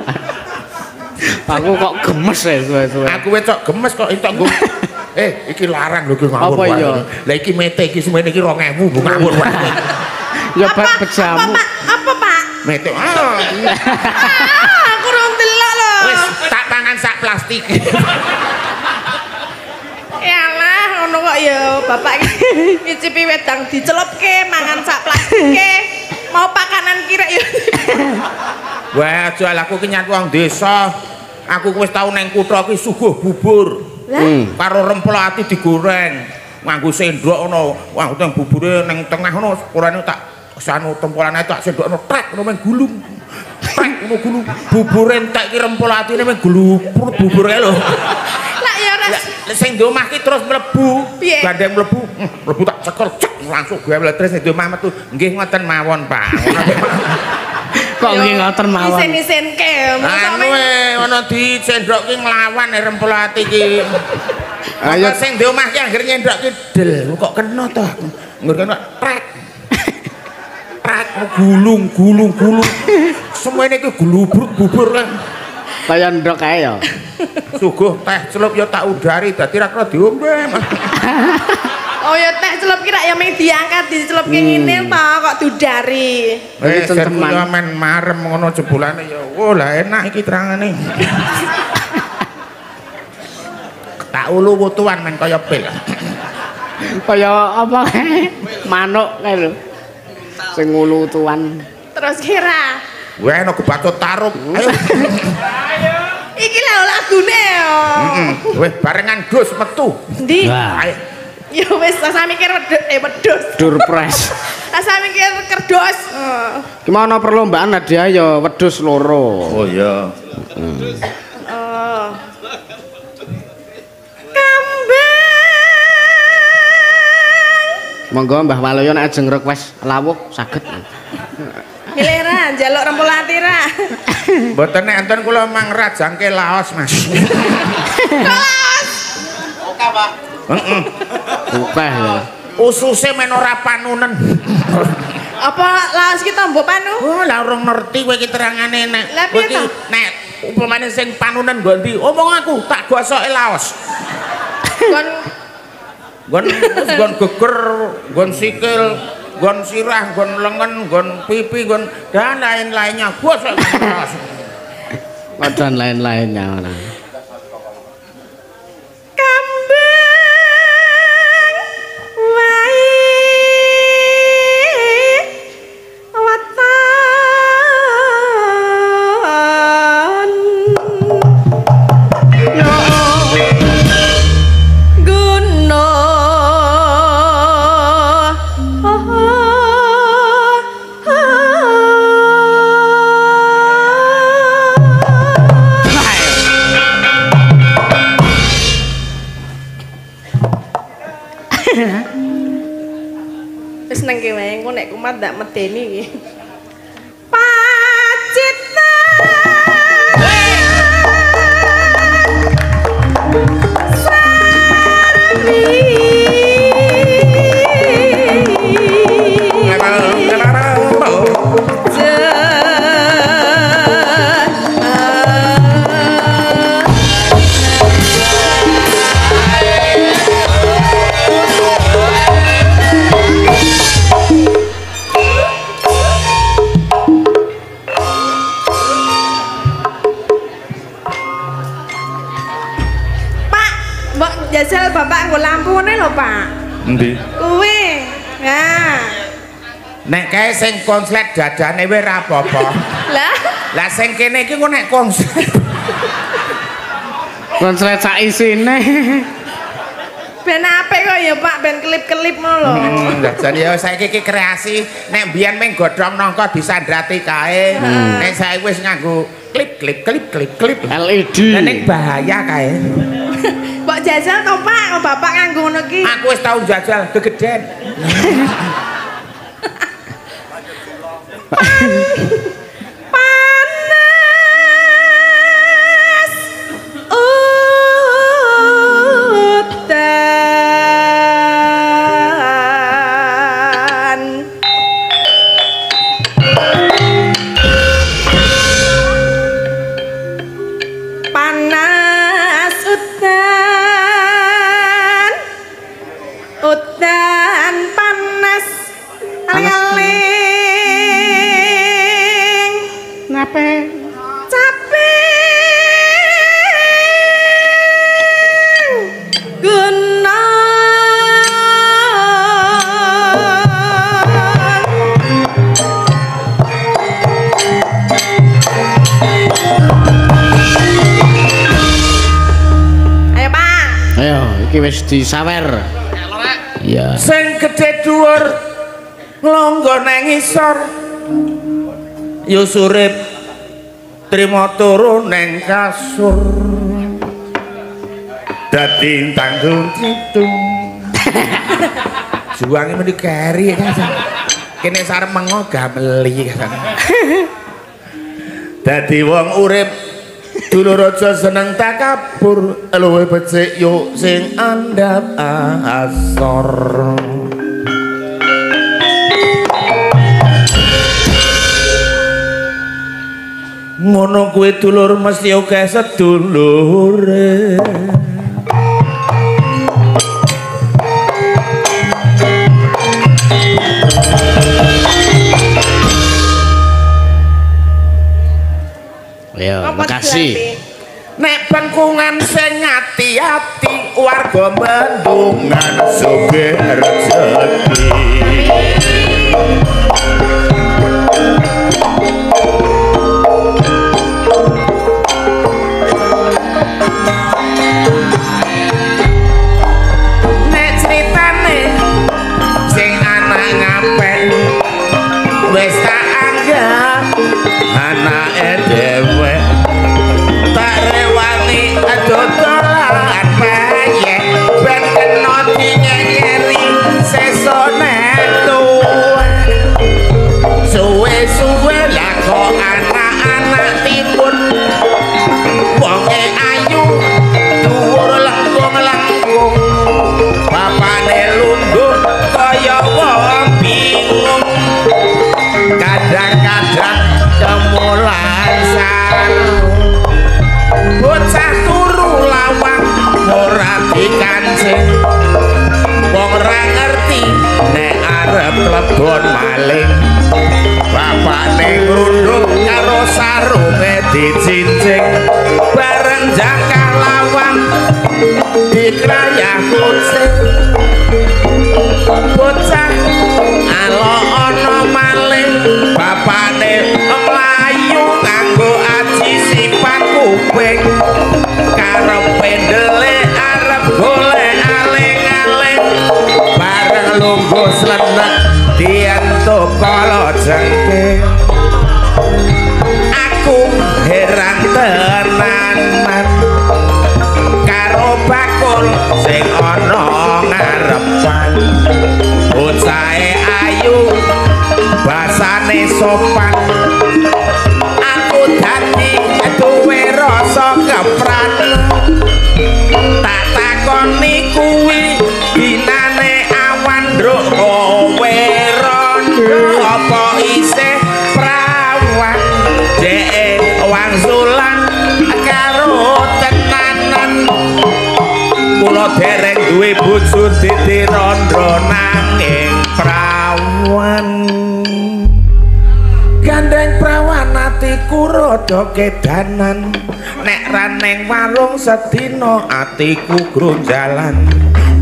Aku kok gemes ya suwe-suwe. Aku wis kok gemes kok entuk nggo. Eh, iki larang lho ki ngawur. Apa iya? Lah iki mete iki semene iki dua ribu mbok ngawur wae. Ya Pak bejamu. Apa Pak? Metu. Ah, aku rong delok lho. Wis tak tangan sak plastik. Yalah ngono kok ya bapak ngicipi wedang dicelupke mangan sak plastike. Mau pakanan kirek ya. Wah, jual aku kenyan wong desa. Aku wis tau nang kutha iki suguh bubur. Hmm. Karo rempel ati digoreng. Nganggo sendok ngono, wah utang bubure ning tengah ngono, kurane tak kesanu tempolane tak sendokno trek ngono meng gulung. Trek ngono gulung. Bubure entek ki rempel atine meng gluprut bubure lho. Lah ya ora. Sing ndek omah ki terus mlebu, gandeng mlebu, mlebu tak cekel cek langsung gawe letres ndek omah metu. Nggih ngoten mawon, Pak. Kok nggih ngoten mawon. Isen-isenke. Anu ana di sendok ki nglawan rempel ati ki. Ayo sing ndek omah ki anggere nyendhok ki del kok kena to. Ngger kena trek. Trek gulung-gulung-gulung. Semene iki glubruk bubur kan. Kaya ndok kae ya. Suguh teh celup ya tak udari dadi ra kena diombe. Oh ya teh celup ki rak ya mung diangkat dicelupke ngene to kok diudari. Wis teman men marem ngono jebolane ya. Oh lah enak iki terangane. Tak ulu wutuan men kaya pil. Kaya apa kae? Manuk kae lho. Sing ngulu wutuan. Terus kira. Wah, ana gebatot tarub. Ayo. Iki lho lagune yo. Heeh. Wis barengan Gus metu. Endi? Ayo. Ya wis rasa mikir eh wedhus. Durpres. Rasa mikir kerdos. Heeh. Ki mau ana perlombaan hadiah ya wedhus loro. Oh iya. Wedhus. Oh. Monggo Mbah Waluyo nek ajeng request lawuh saged. Milih ra njaluk rempul ati ra. Mboten nek enten kula mangrajangke Laos, Mas. Laos. Oke, Pak. Heeh. Bukah ya. Ususe men ora panunen. Apa Laos ki tambo panu? Oh, la urung ngerti kowe iki terangane nek. Lah piye to? Nek upamane sing panunen nggo ndi? Omong aku tak gosoke Laos. Kon gon gon geger, gon sikil, gon sirah, gon lengan, gon pipi, gon dan lain-lainnya. Gua sok keras. Dan lain-lainnya mana? Kambang, wai. Wis nang ki wae engko nek kumat ndak medeni iki. Pacita. Endi? Kuwi. Nah. Nek kae sing konslet dadane wae ra apa-apa. Lah, lah sing kene iki kok nek konslet. Konslet sak isine. Ben apik kok ya Pak, ben klip-klip ngono lho. Lah jan ya saiki iki kreasi, nek mbiyen meng godhong nangka disandrati kae. Nek saiki wis nganggo klip klip klip klip klip L E D. Lah nek bahaya kae. Kok jajal to Pak, kok Bapak nganggo ngono iki? Aku wis tau jajal gegeden. Panas udan. Panas udan. Dan panas aling-aling kenapa? Capek gunung. Ayo Pak, ayo, ini wis disawer. Ya. Sing gedhe dhuwur nglonggo nang isor yo surip trima turu nang kasur dadi tanggung citung juange mendhi keri kene sarem mengo gameli dadi wong urip dulur aja seneng takabur luwe becik yo sing andhap asor. Ngono kuwi dulur mesti akeh sedulure. Ya, makasih. Nek pengkungan sing ati-ati warga mendungan sugih rejeki. Nek critane sing anak ngapen wis tak anggap anake dhewe tak rewani dodolan payek ben kena dinyeri sesone tuan suwe-suwe lah kok anak-anak timun wonge ayu dhuwur lengkung-lengkung bapane lungguh kaya wong bingung kadang-kadang kemulan sarung bocah turu lawang ora dikancing wong ora ngerti nek arep lebon maling bapakne ngrunduk karo sarunge dicincing bareng jangkah lawang dikrayah kucing bocah ala ana maling bapakne mlayu nganggo aji sipat kuping karepe ndelik arep golek aling-aling bareng lungguh slenek dientuk kala jengking. Aku heran tenan man karo bakul sing ana ngarepan bocahe apa isih prawan dhek wangsulan karo tenanan kula dereng duwe bojo ditirandra nanging prawan gandeng prawan atiku rada kedanan nek raneng warung sedina atiku grunjalan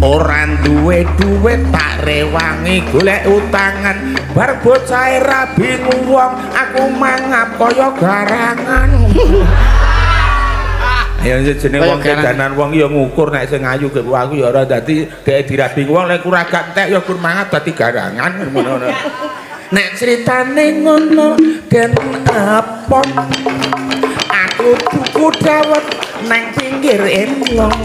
orang duwe-duwe tak rewangi golek utangan bar bocahe rabi nguwong aku mangap kaya garangan ya jenenge wong kedanan wong ya ngukur nek sing ayu kaya aku ya ora dadi dhek dirabi nguwong lek ora gantek ya gur mangap dadi garangan ngono nek critane ngono den apa aku tuku dawet nang pinggir enong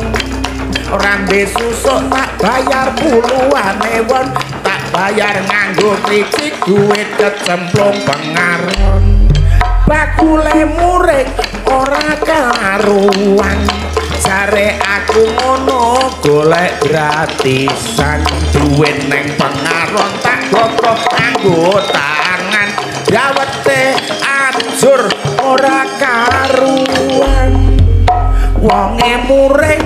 rambe susuk tak bayar puluhan ewon tak bayar nganggo tricik duit kecemplung pengaron bakule murek ora karuan jare aku ngono golek gratisan duit neng pengaron tak gotok nganggo tangan dawete anjur ora karuan wonge murek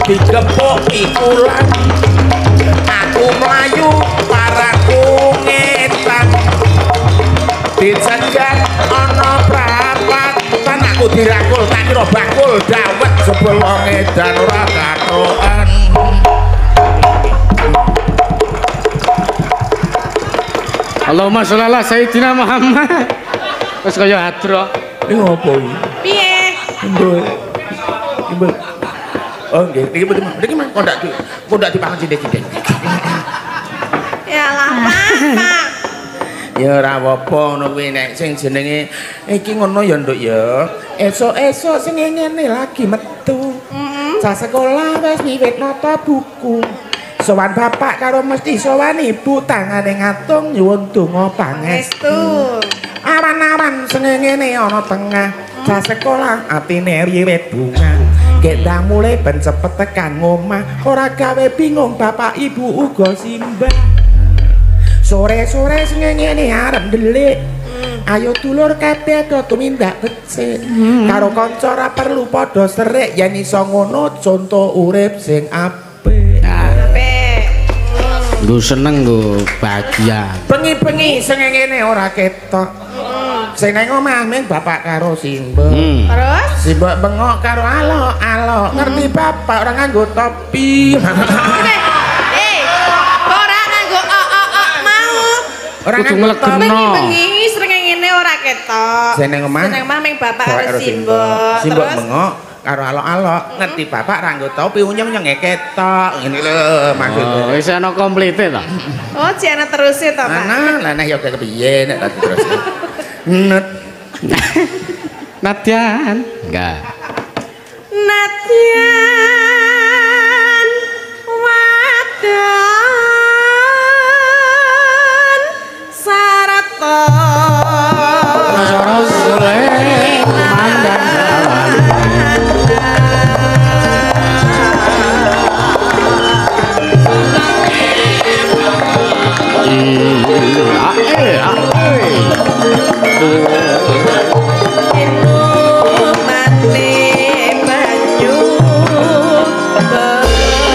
digepuk pikulan aku melayu para kungetan dicegat ono prapatan aku dirangkul tak kira bakul dawet sebelum edan ora katokan Allahumma sholli ala Sayyidina Muhammad wis kaya adrok iki opo iki piye mbok mbok oh nggih niki mboten niki mung kondak di kondak dipangan cindhe-cindhe. Yalah Pak. Ya ora apa-apa ngono kuwi nek sing jenenge iki ngono ya nduk ya. Esuk-esuk sing ngene lagi metu. Heeh. Cah sekolah wis wiwit nata buku. Sowan bapak karo mesti sowan ibu tangane ngatung nyuwun donga pangestu. Awan-awan sengene ana tengah. Cah sekolah atine wiwit bunga. Kita mulai ben cepet tekan ngomah ora gawe bingung bapak ibu uga simbah sore-sore ngene arep ndelik ayo dulur kabeh do tumindak becik karo kanca ora perlu padha serik yen iso ngono conto urip sing apik apik nggo seneng nggo bahagia bengi-bengi sing ngene ora ketok sing nang omah ming bapak karo simbok hmm. terus simbok bengok karo alok alok hmm. ngerti bapak orang nganggo topi eh ora nganggo ok ok mau ora nganggo topi bengi-bengi sering ngene ora ketok sing nang omah nang omah ming bapak karo simbok simbok bengok karo alok alok hmm. ngerti bapak ora nganggo topi unyeng-unyeng ketok ngene lho maksudku oh wis ana komplite ta oh jane teruse ta Pak nah nah ya kepiye nek terus Nat Natian enggak Natian Wadan Sarato Rosoros Sore Mandang Ae ae Ibu mati baju Terima kasih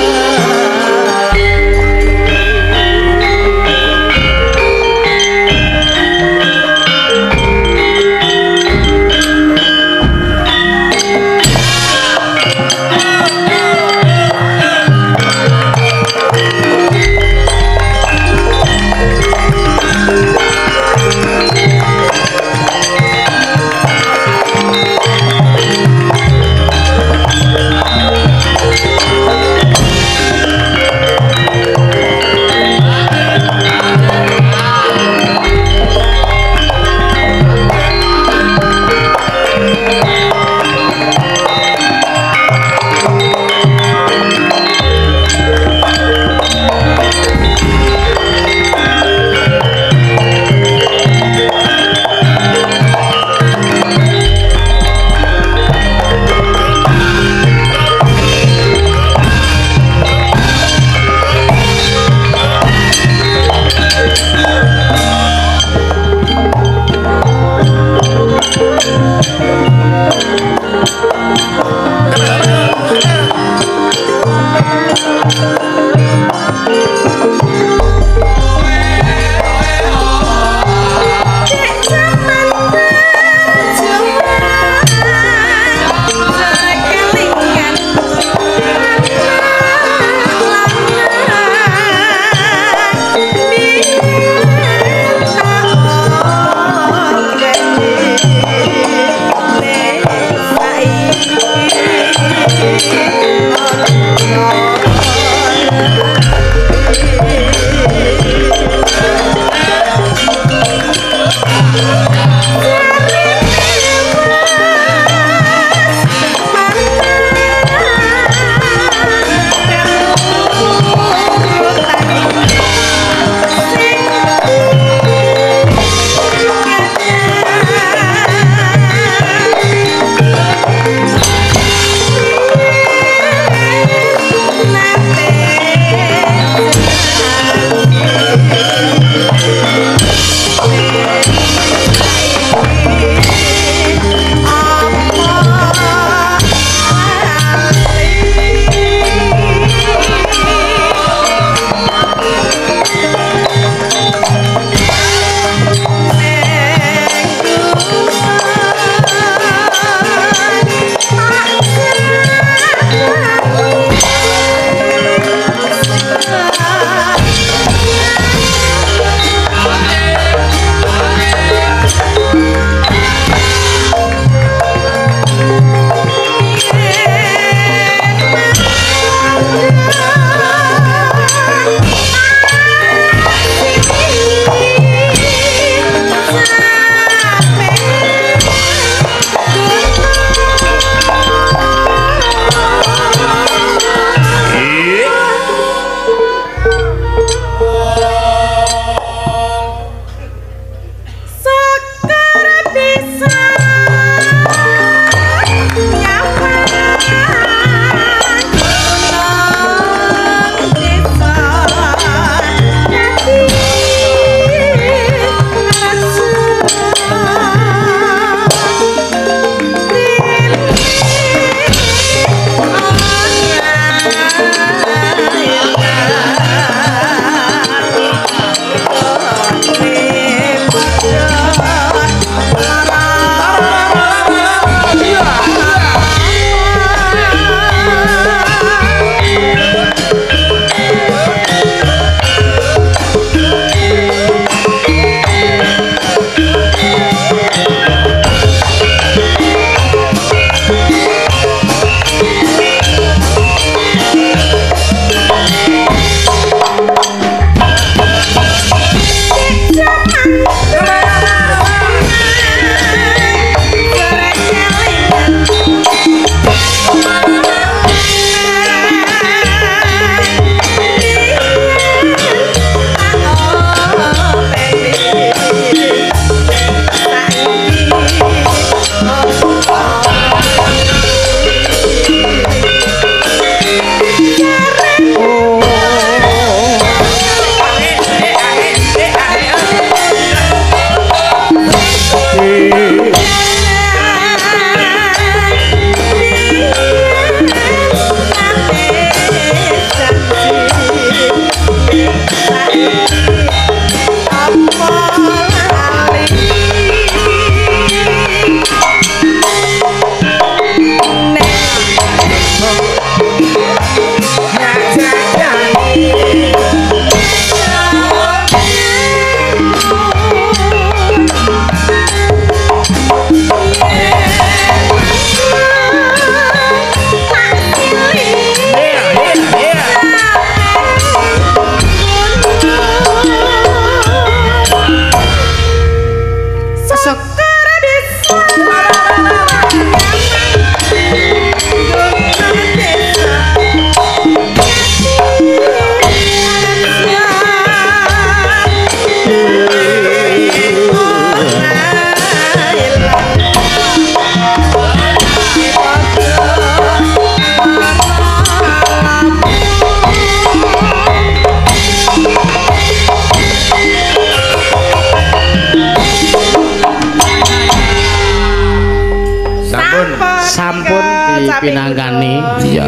pinangkani iya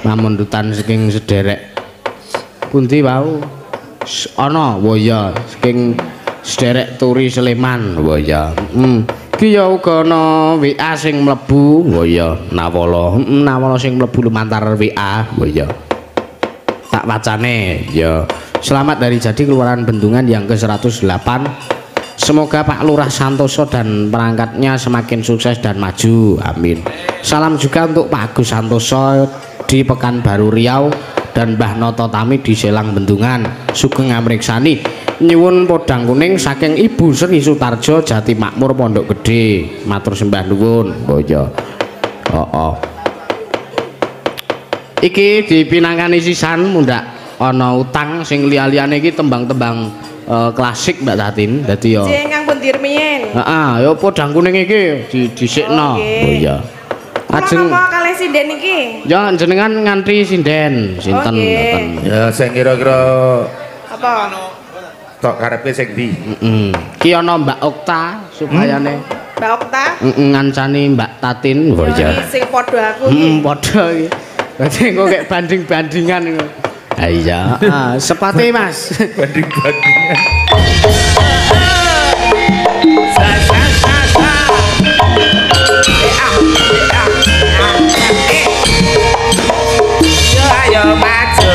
pamundutan saking sederek pundi wau ana waya saking sederek Turi Sleman waya hmm ki ya uga ana W A sing mlebu waya nawala nawala sing mlebu lumantar W A waya tak wacane ya selamat dari jadi keluaran bendungan yang ke seratus delapan. Semoga Pak Lurah Santoso dan perangkatnya semakin sukses dan maju. Amin. Salam juga untuk Pak Agus Santoso di Pekanbaru Riau dan Mbah Noto Tami di Selang Bendungan. Sugeng amriksani. Nyuwun podang kuning saking Ibu Sri Sutarjo Jati Makmur Pondok Gede. Matur sembah nuwun. Boyo. Oh oh. Iki dipinangkani sisan mundak ana utang sing liya-liyane iki tembang-tembang Uh, klasik Mbak Tatin, dadi yo. Sing kang pundi rumiyin? Heeh, yo podang kuning iki di dhisikno. Oh iya. Ajeng napa kalih sinden iki? Ya jenengan nganti sinden, sinten ngoten. Ya sing kira-kira apa anu tok karepe sing ndi? Heeh. Ki ana Mbak Okta supayane. Mbak Okta? Heeh, ngancani Mbak Tatin. Oh iya. Sing padha aku iki. Hmm, padha iki. Dadi engko kek banding-bandingan iki. Iya, ah, sepati mas. Banding-bandingan. Ayo maju,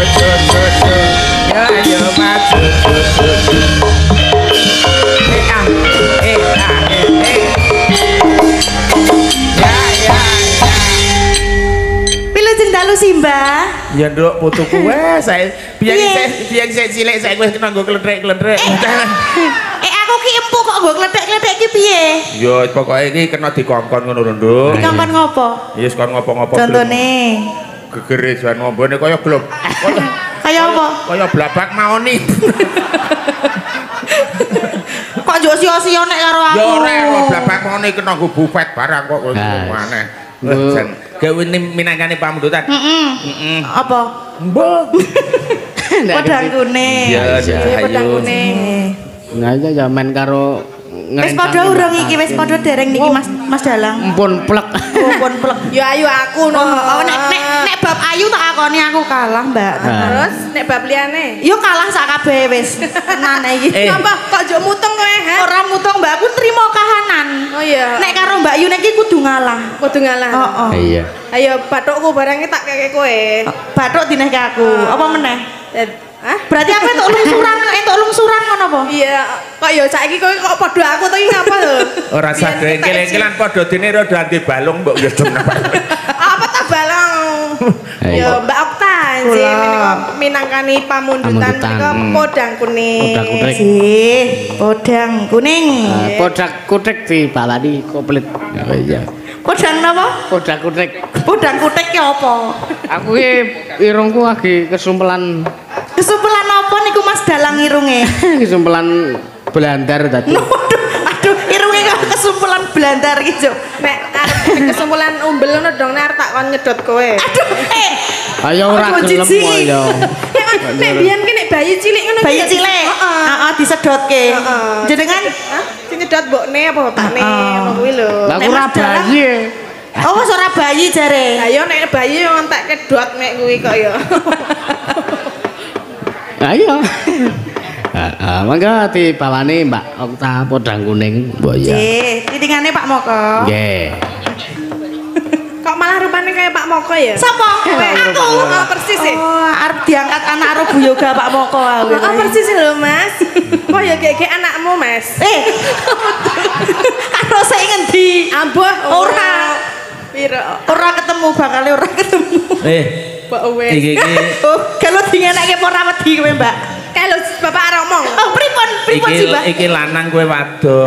ayo maju. Pilu jeng dalu simbah. Ya nduk putuku weh saya biyen saya biyen saya cilik saya wis nganggo kletrek-kletrek. Eh aku ki empuk kok nggo kletrek-kletrek iki piye? Ya pokoke iki kena dikongkon ngono lho nduk. Dikongkon ngopo? Ya kon ngopo-ngopo. Contone gegere jan ngombone kaya glob. Kaya apa? Kaya blabak maoni. Kok yo sia-sia nek karo aku. Ya ora blabak maoni kena nggo bufet barang kok ngono aneh. Gawe minangkane pamundutan. Heeh. Heeh. Apa? Mbah. Podang kuning. Iya, podang kuning. Nah, ya men karo wis padha urung iki, wis padha dereng niki Mas Mas Dalang. Mpun plek. Mpun plek. Ya ayo aku ngono. Nek nek nek bab ayu tak akoni aku kalah, Mbak. Terus nek bab liyane? Ya kalah sak kabeh wis. Tenan iki. Apa kok njuk mutung kowe? Ora mutung, Mbak. Aku trimo kahanan. Oh iya. Nek karo Mbak Ayu nek iki kudu ngalah. Kudu ngalah. Heeh. Iya. Ayo bathukku barang tak keke kowe. Bathuk dinehke aku. Apa meneh? Hah? Berarti aku entuk lungsuran, entuk lungsuran ngono apa? Iya, kok ya saiki kowe kok padha aku to iki ngapa lho? Ora sadhe engkel-engkelan padha dene rada anti balung mbok wis tenan. Apa ta balung? Ya Mbak Okta sing menika minangkani pamundutan menika podang kuning. Podang kuning. Podang kuning. Podang kutik dibalani komplit. Iya. Podang napa? Podang kutik. Podang kutik ki apa? Aku ki irungku lagi kesumpelan. Kesumpelan apa niku Mas Dalang irunge? Kesumpelan blandar tadi. Aduh, aduh irunge kok kesumpelan blandar iki, Juk. Nek kesumpelan umbel ngono dong nek tak kon nyedot kowe. Aduh, eh. Ayo ora gelem kok ya. Nek biyen ki nek bayi cilik ngono bayi cilik. Heeh. Heeh disedhotke. Jenengan sing nyedot mbokne apa bapakne ngono kuwi lho. Lah ora bayi. Oh, wis ora bayi jare. Lah yo nek bayi yo entek kedhot mek kuwi kok ya. Ayo, mangga di balani Mbak Okta podang kuning, Mbak ya. Ye, titingannya Pak Moko. Ye. Kok malah rupanya kayak Pak Moko ya? Siapa? Aku. Oh persis sih. Oh, arep diangkat anak Robu Yoga Pak Moko. Oh persis loh Mas. Kok ya kayak anakmu Mas? Eh, aku saya ngendi. Amboh, orang, orang ketemu bakal orang ketemu. Eh. Pak Uwes. Kalau tinggal naik pon rawat di gue Mbak. Kalau bapak aromong. Oh pripon pripon sih Mbak. Iki lanang gue wadon.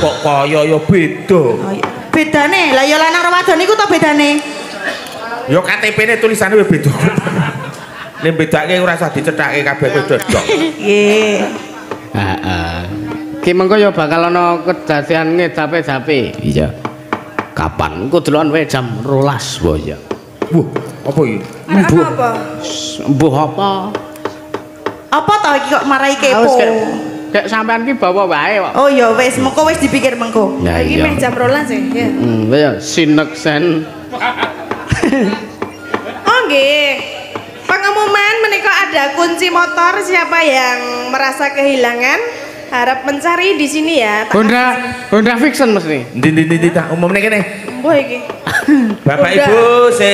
Kok koyo yo beda. Beda nih. Lah yo lanang rawat niku tau beda nih. Yo K T P nih tulisannya beda. Nih beda nih rasa dicetak K T P beda. Ye. Kimeng gue yo bakal no kejadian nih tapi tapi. Iya. Kapan? Gue duluan we jam rolas boya. Buh, apa ini? Mbuh apa? Mbuh apa? Apa tau ini kok marai kepo? Kayak sampean ini bawa baik kok. Oh iya, wes mengko wes dipikir mengko. Ini meh jam rolas ya? Iya, sinek sen. Oh nggih. Pengumuman menika ada kunci motor, siapa yang merasa kehilangan harap mencari di sini ya. Honda, Honda Fiction mesti. Ndi-ndi-ndi ta umumnya kene. Mbuh iki. Bapak Honda. Ibu se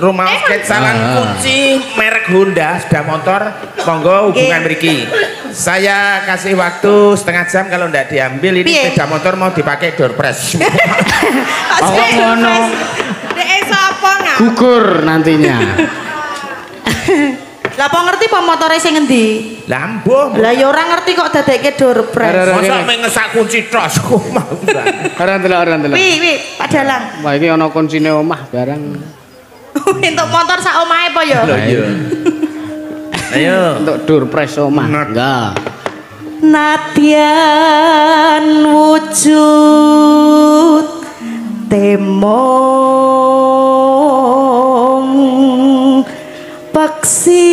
rumah sketsalan ah. kunci merek Honda sudah motor monggo hubungan mriki. Saya kasih waktu setengah jam kalau ndak diambil ini Bie. Sepeda motor mau dipakai door press. Oh ngono. Dek sapa ngak? Gugur nantinya. Lah apa ngerti apa motornya sing ngendi? Lah mbuh. Lah ya ora ngerti kok dadekke door prize. Mosok mung ngesak kunci tos kok mau. Ora ndelok ora ndelok. Wi wi Pak Dalang. Wah iki ana kuncine omah barang. Entuk motor sak omahe apa ya? Lah iya. Ayo entuk door prize omah. Enggak. Nadyan wujud temong paksi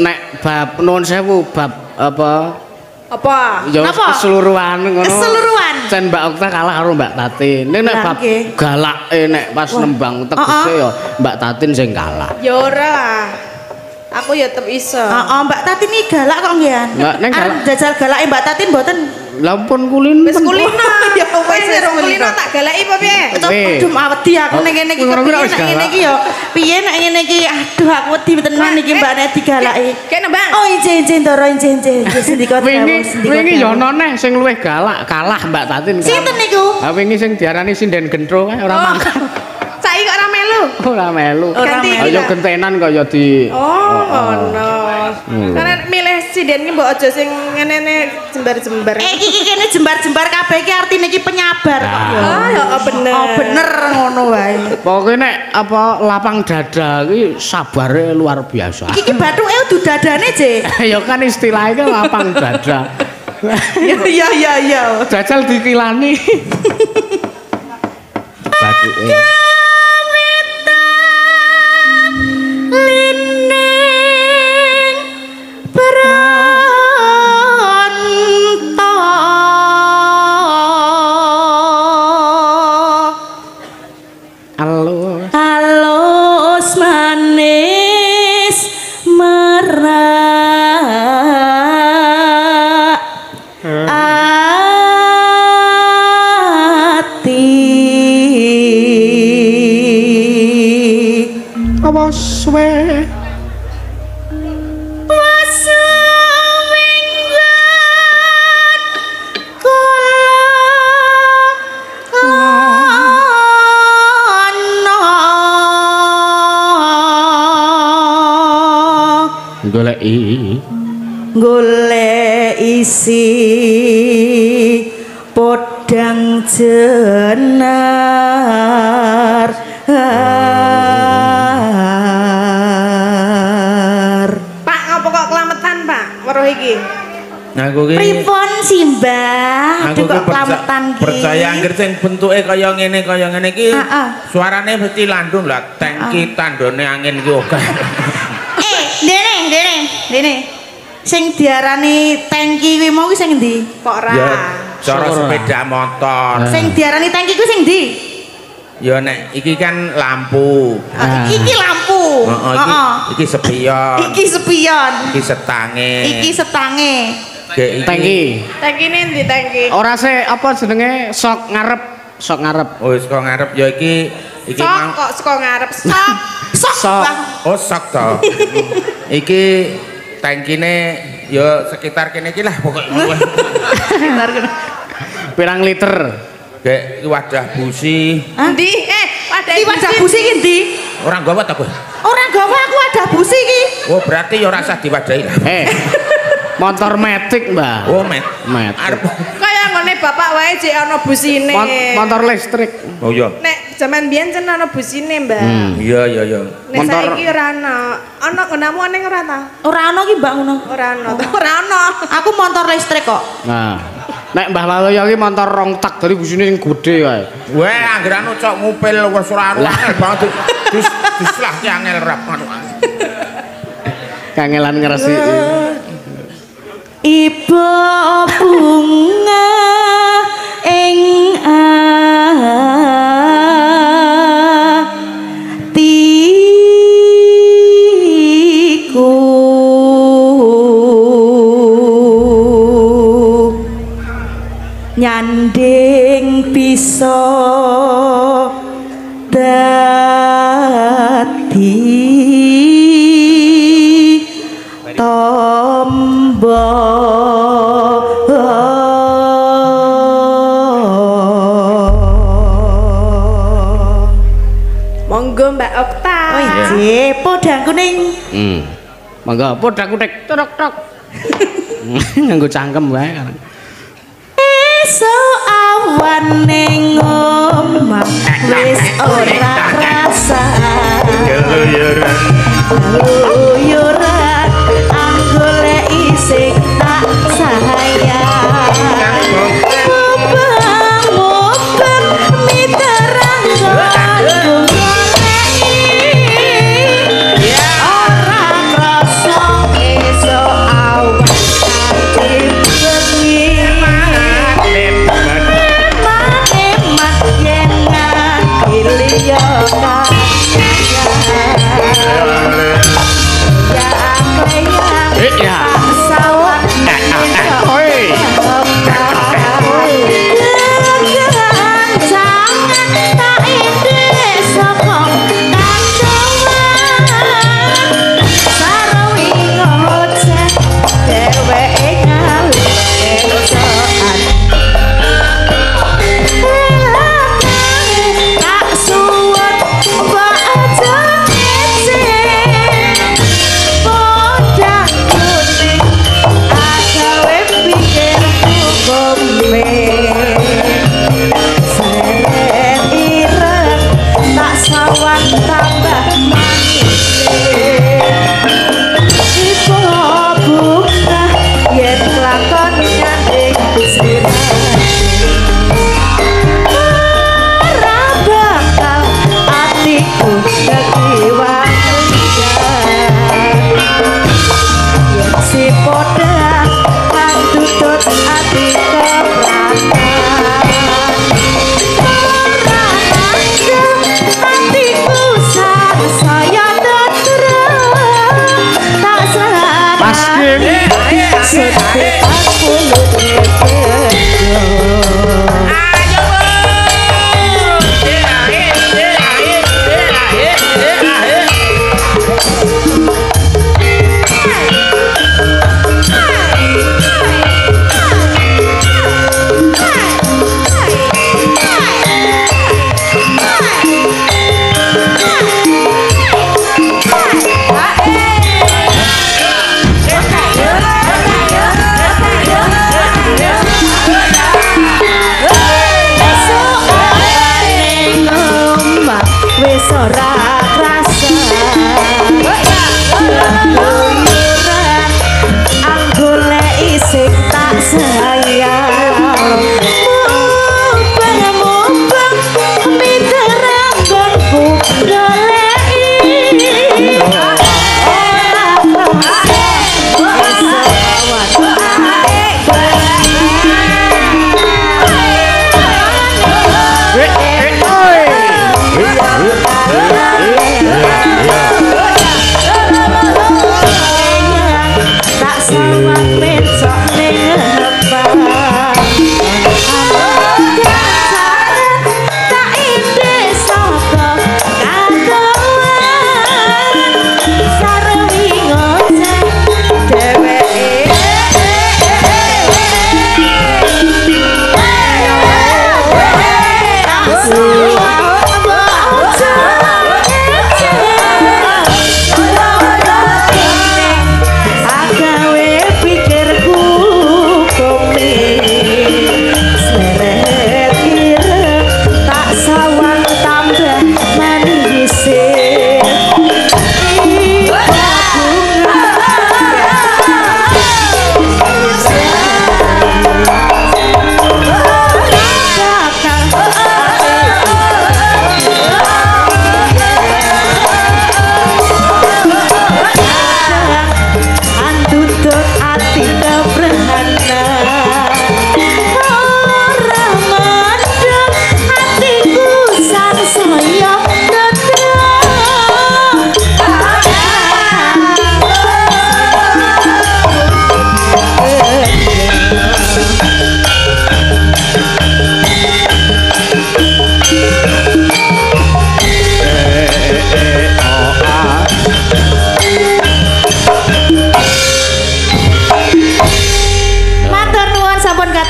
nek bab nuwun sewu bab apa apa ya keseluruhan ngono keseluruhan jan Mbak Okta kalah karo Mbak Tatin ning nek bab galake nek pas wah. Nembang tegese ya Mbak Tatin sing kalah ya ora aku ya tetep iso heeh Mbak Tatin iki galak kok nggih nek jajal galake Mbak Tatin mboten lampun kulino wis kulino ya wis kulino tak galaki apa piye kudu awedi aku ning kene iki ngene iki ya piye nek ngene iki aduh aku wedi tenan iki Mbak nek digalaki kene Mbak oh injen-injen ndoro injen-injen sendika wingi ya ono neh sing luwih galak kalah Mbak Tatin sinten niku ha wingi sing diarani sinden gentro kae ora mangkat saiki kok ora melu ora melu ayo gentenan kaya di oh ngono karena milih sinden ki mbok aja sing ngene jembar-jembar. Eh iki kene jembar-jembar kabeh iki artine iki penyabar kok ya. Ah ya bener. Oh bener ngono wae. Pokoke nek apa lapang dada iki sabare luar biasa. Iki bathuke udu dadane je. Ya kan istilahnya kan lapang dada. Ya ya ya ya. Jajal dikilani. Bathuke golek isi podang jenar Pak ngopo kok kelametan Pak weruh iki aku ki pripun simbah aku kok kelametan ki percaya anggere sing bentuke kaya ngene kaya ngene iki suarane mesti landung lah tangki tandone angin ki akeh eh ndene ndene ndene sing diarani tangki kuwi mau sing endi? Kok ora? Ya cara sepeda motor. Hmm. Sing diarani tangki kuwi sing endi? Ya nek iki kan lampu. Oh, iki iki lampu. Heeh oh, oh, iki, oh. iki sepion. Iki sepion. Iki setange. Iki setange. Tangki. Tangkine endi tangki? Ora se apa jenenge sok ngarep, sok ngarep. Oh, sok ngarep ya iki iki sok mang... kok sok ngarep. Sok. Sok. Sok. Oh, sok to. Iki tangkine yo sekitar kene iki lah pokoknya sekitar kene pirang liter dek wadah busi endi eh wadah busi iki endi ora nggawa ta kowe ora nggawa aku wadah busi iki oh berarti yo ora usah diwadahi lah eh motor metik Mbak oh met met kaya ngene bapak wae jek ana busine motor listrik oh iya nek jaman biyen jen ana busine Mbak iya iya iya nek saiki ora ana ana nggonmu ning ora ta ora ana ki Mbak ngono ora ana ora ana aku motor listrik kok nah nek Mbah Waluyo ki motor rong tak dari busine sing gedhe kae weh anggeran cok ngupil wis ora angel banget dus dislah ki angel rap ngono kangelan ngresi Ibu bunga eh Gandeng piso dati tombo monggo Mbak Okta. Oh iya podang kuning. Hmm. Monggo podang kuning tok tok. Nganggo cangkem wae. Esuk awan ning omah wis ora rasah keluyuran keluyuran aku goleki sing tak sayang.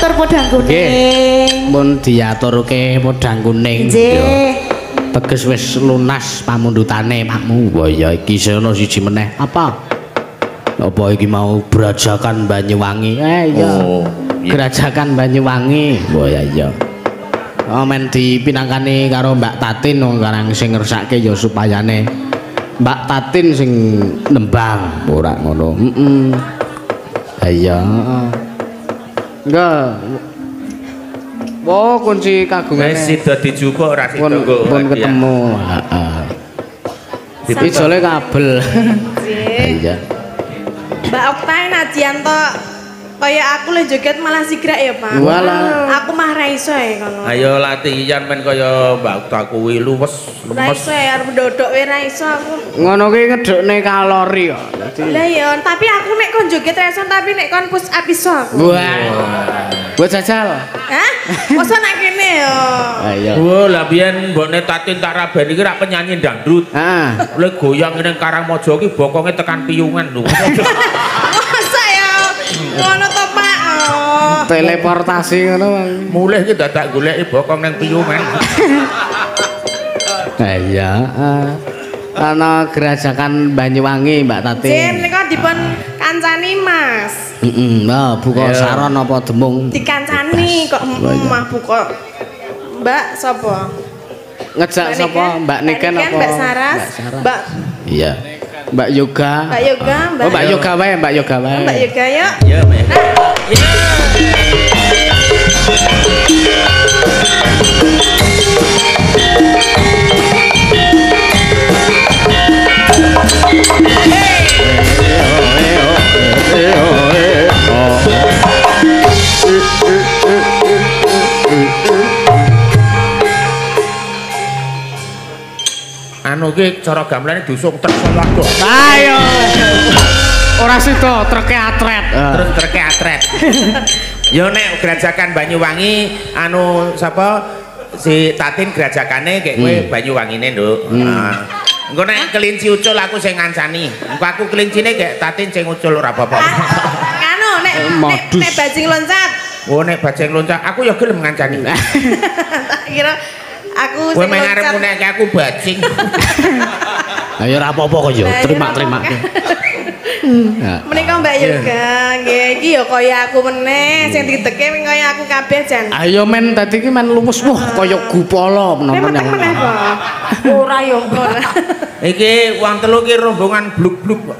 diatur podang kuning. Mun diaturke podang kuning. Nggih. Teges wis lunas pamundhutane makmu. Wah ya iki sono siji meneh. Apa? Apa iki mau berajakan Banyuwangi? Eh ya. Oh, berajakan Banyuwangi. Wah ya iya. Amen dipinangkani karo Mbak Tatin wong karang sing ngersake ya supayane Mbak Tatin sing nembang. Ora ngono. Heeh. Ha iya. Enggak. Oh kunci kagungan. Wis sida dijukuk ora ditunggu. Pun ketemu. Heeh. Dijole kabel. Iya. Mbak Okta najian tok kaya aku le joget malah sigrak ya, Pak. Walah. Aku mah ra iso ae ngono. Ayo latihan men kaya Mbak Okta kuwi luwes, lemes. Ra iso arep ndodok wae ra iso aku. Ngono kuwi ngedhokne kalori kok. Lah ya, tapi aku nek kon joget ra iso tapi nek kon push up iso aku. Wah. Buat jajal. Hah? Mosok nak kene yo. Ayo. Wo, lah biyen mbokne Tatin tak rabani iki rak penyanyi dangdut. Heeh. Oleh goyang ning Karangmaja iki bokonge tekan piyungan lho. Mosok ya. Ngono to, Pak. Teleportasi ngono. Mulih iki dadak goleki bokong ning piyungan. Lah iya. Ana gerajakan Banyuwangi Mbak Tatin. Nggih, menika dipun kancani Mas. Heeh, nah buka saron apa demung? Dikancani kok mah buka. Mbak sapa? Ngejak sapa? Mbak Niken apa? Mbak Saras. Mbak. Iya. Mbak Yoga. Mbak Yoga, Mbak. Oh, Mbak Yoga wae, Mbak Yoga wae. Mbak Yoga yuk. Iya, Mbak. Anu ki cara gamelane dusung trek lho. Ayo. Ora sida treke atret. Terus treke atret. Ya nek gerajakan Banyuwangi anu sapa si Tatin gerajakane kek kowe Banyuwangine, Nduk. Heeh. Engko nek kelinci ucul aku sing ngancani. Engko aku kelincine gek Tatin sing ucul ora apa-apa. Ngono nek nek bajing loncat. Oh nek bajing loncat aku ya gelem ngancani. Tak kira aku sing arep nek aku bajing. Lah ya ora apa-apa kok ya, terima-terima. Menika Mbak Yoga nggih iki ya kaya aku meneh sing diteke kaya aku kabeh jan. Ayo men tadi iki men luwes wah kaya gupala menawa men. Ora ya ora. Iki wong telu ki rombongan bluk-bluk kok.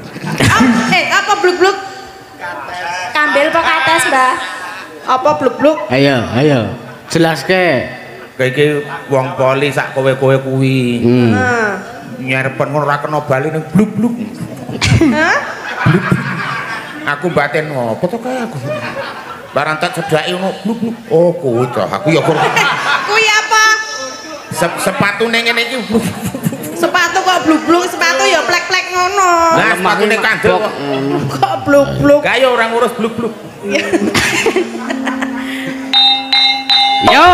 Eh apa bluk-bluk? Kandel kok atas, Mbah. Apa bluk-bluk? Ayo, ayo. Jelaske. Iki wong poli sak kowe-kowe kuwi. Heeh. Nyarepen ora kena bali ning bluk-bluk. Hah? Aku batin opo to kae aku. Barang tak cedhaki ono bluk-bluk. Oh, kowe toh aku ya kok. Kuwi apa? Sepatune ngene iki. Sepatu kok bluk-bluk, sepatu ya plek-plek ngono. Lah sepatune kandel kok bluk-bluk. Ga ya ora ngurus bluk-bluk. Yo.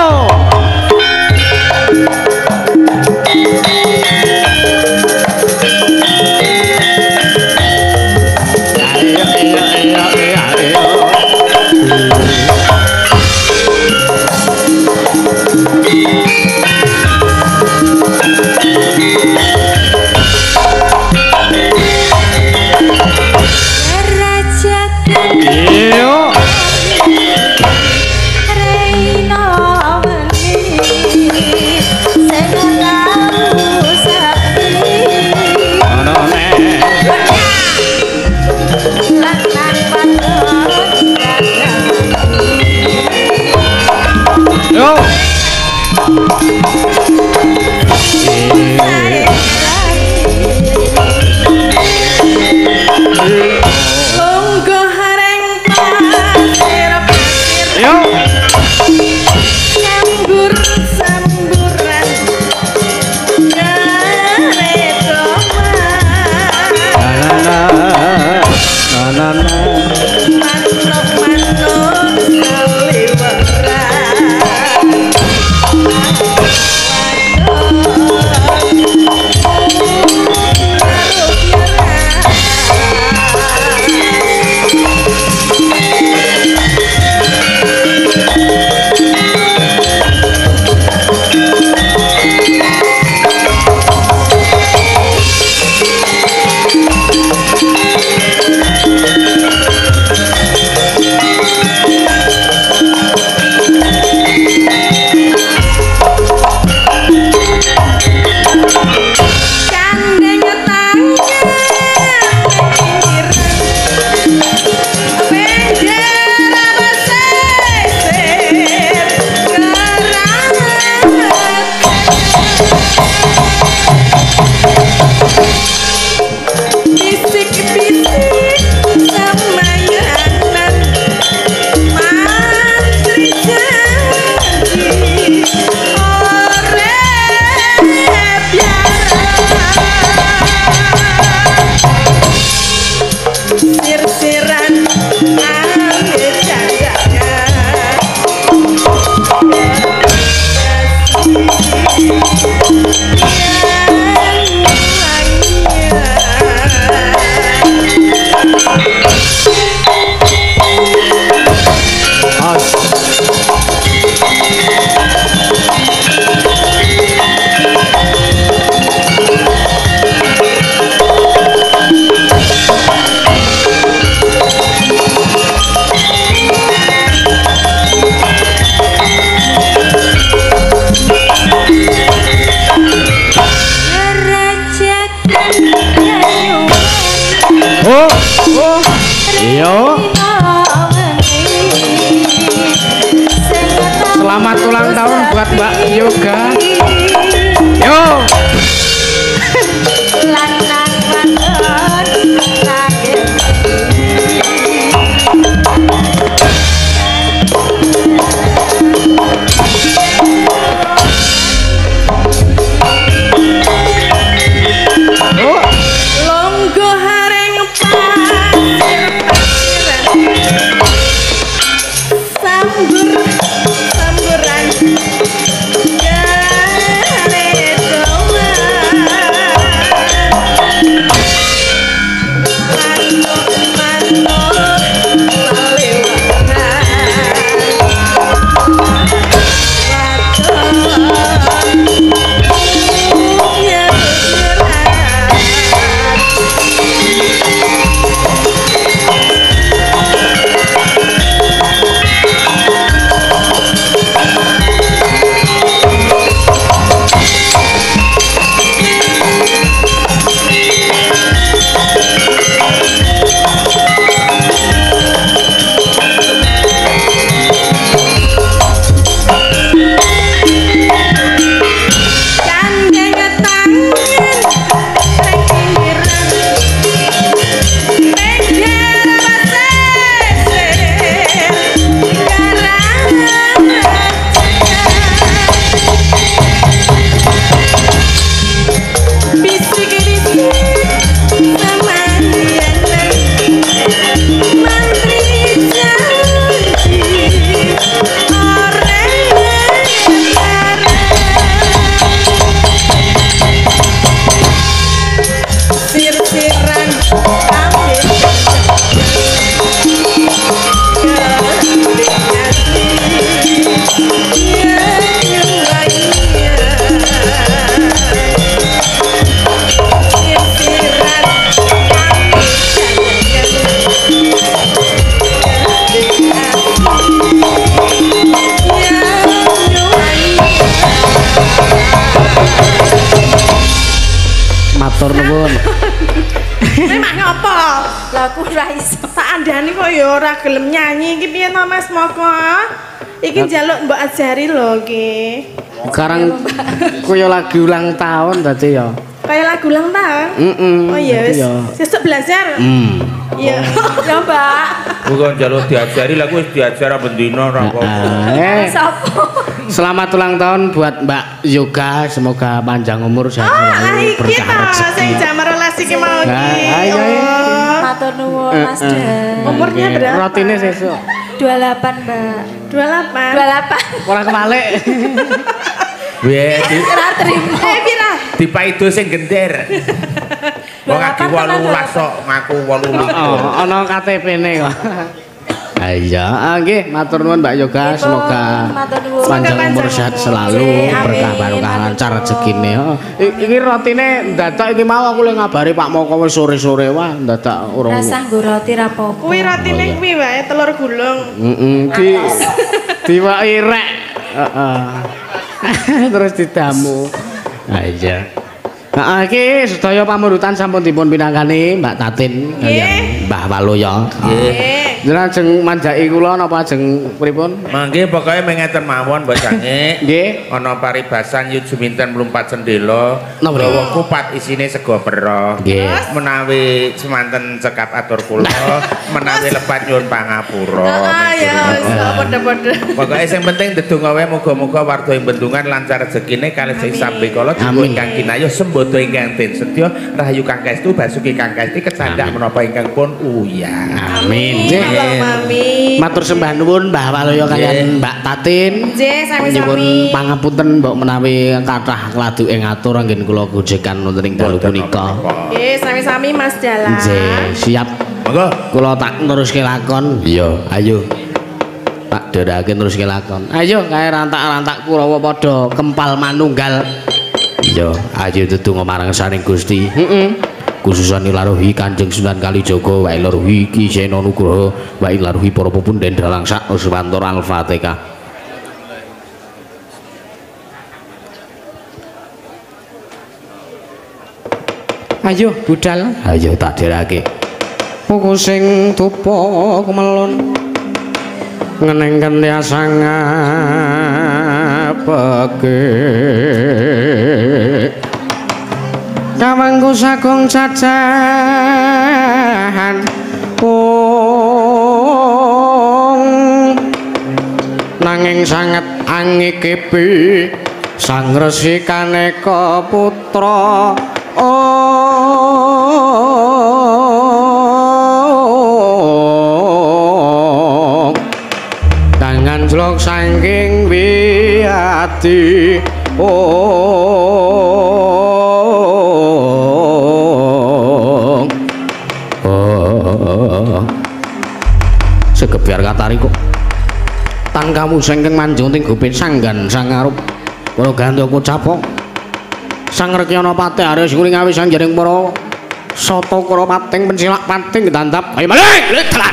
Yo. Selamat ulang tahun buat Mbak Yoga. Yo. Matur nuwun. Memang apa? Lah aku ora iso. Tak andani kok ya ora gelem nyanyi iki piye to Mas Moko? Iki njaluk mbok ajari lho iki. Sekarang koyo lagi ulang tahun dadi ya. Kaya lagu ulang tahun? Heeh. Oh ya wis. Sesuk belajar. Hmm. Iya. Ya, Mbak. Bukan njaluk diajari, lah aku wis diajar bendina ora apa-apa. Sopo? Selamat ulang tahun buat Mbak Yoga, semoga panjang umur sehat selalu, berkah rezeki. Saya jamar relasi ki mau iki. Matur nuwun Masda. Umurnya berapa? Rotine sesuk. dua puluh delapan, Mbak. dua puluh delapan. dua puluh delapan. Ora kebalik. Wes, ora trimo. Eh pira? Dipaido sing gender. Wong iki wolu belas sok, aku wolu lima. Heeh, ana K T P-ne kok. Iya, nggih, matur nuwun Mbak Yoga, semoga panjang umur sehat selalu, berkah barokah lancar rezekine. Iki rotine ndadak iki mau aku le ngabari Pak Moko wis sore-sore wah ndadak urung. Rasah nggo roti ra apa. Kuwi rotine kuwi wae telur gulung. Heeh, iki diwaki rek. Heeh. Terus didamu. Ha iya. Nah, iki sedaya pamurutan sampun dipun pinangkani Mbak Tatin kaliyan Mbah Waluyo. Nggih. Lajeng manjaki kula napa ajeng pripun? Mangke pokoke mengeten mawon bocane. Nggih. Ana paribasan yu juminten mlumpat cendhela, dawa kupat isine sego perah. Nggih. Menawi semanten cekap atur kula, menawi lepat nyuwun pangapura. Ah ya wis padha-padha. Pokoke sing penting ndedonga wae muga-muga warga bendungan lancar rezekine kalih sing sambekala dipun kang kinayuh sembo. Bodo ingkang den setya rahayu kang kaestu basuki kang kaesti kecandak menapa ingkang pun uyah. Amin. Matur sembah nuwun Mbah Waluyo kaliyan Mbak Tatin. Nggih, sami-sami. Nyuwun pangapunten mbok menawi kathah kladuke ngatur anggen kula gojekan wonten ing dalu punika. Nggih, sami-sami Mas Dalang. Nggih, siap. Monggo kula tak neruske lakon. Iya, ayo. Tak dherekaken neruske lakon. Ayo kae rantak-rantak Kurawa padha kempal manunggal. Yo, ayo tetunggu marang saring Gusti. Khususan ilaruhi Kanjeng Sunan Kalijaga, wa ilaruhi Ki Seno Nugroho, wa ilaruhi para pepunden dalang sak nuswantor al-Fatihah. Ayo budal. Ayo tak dirake. puku sing tupo kumelun ngenengken tiasa ngapeke kawangku sagung cacahan wong nanging sanget angikepi sang resi kaneka putra ong tangan jlok saking wiyati ong segebyar katari kok tangkamu sengkeng manjung ting gupin sanggan sangarup kalau gantiku capok sang rekyana patih harus nguling awis sang jaring poro soto koro pating pensilak pating ditantap ayo balik balik telan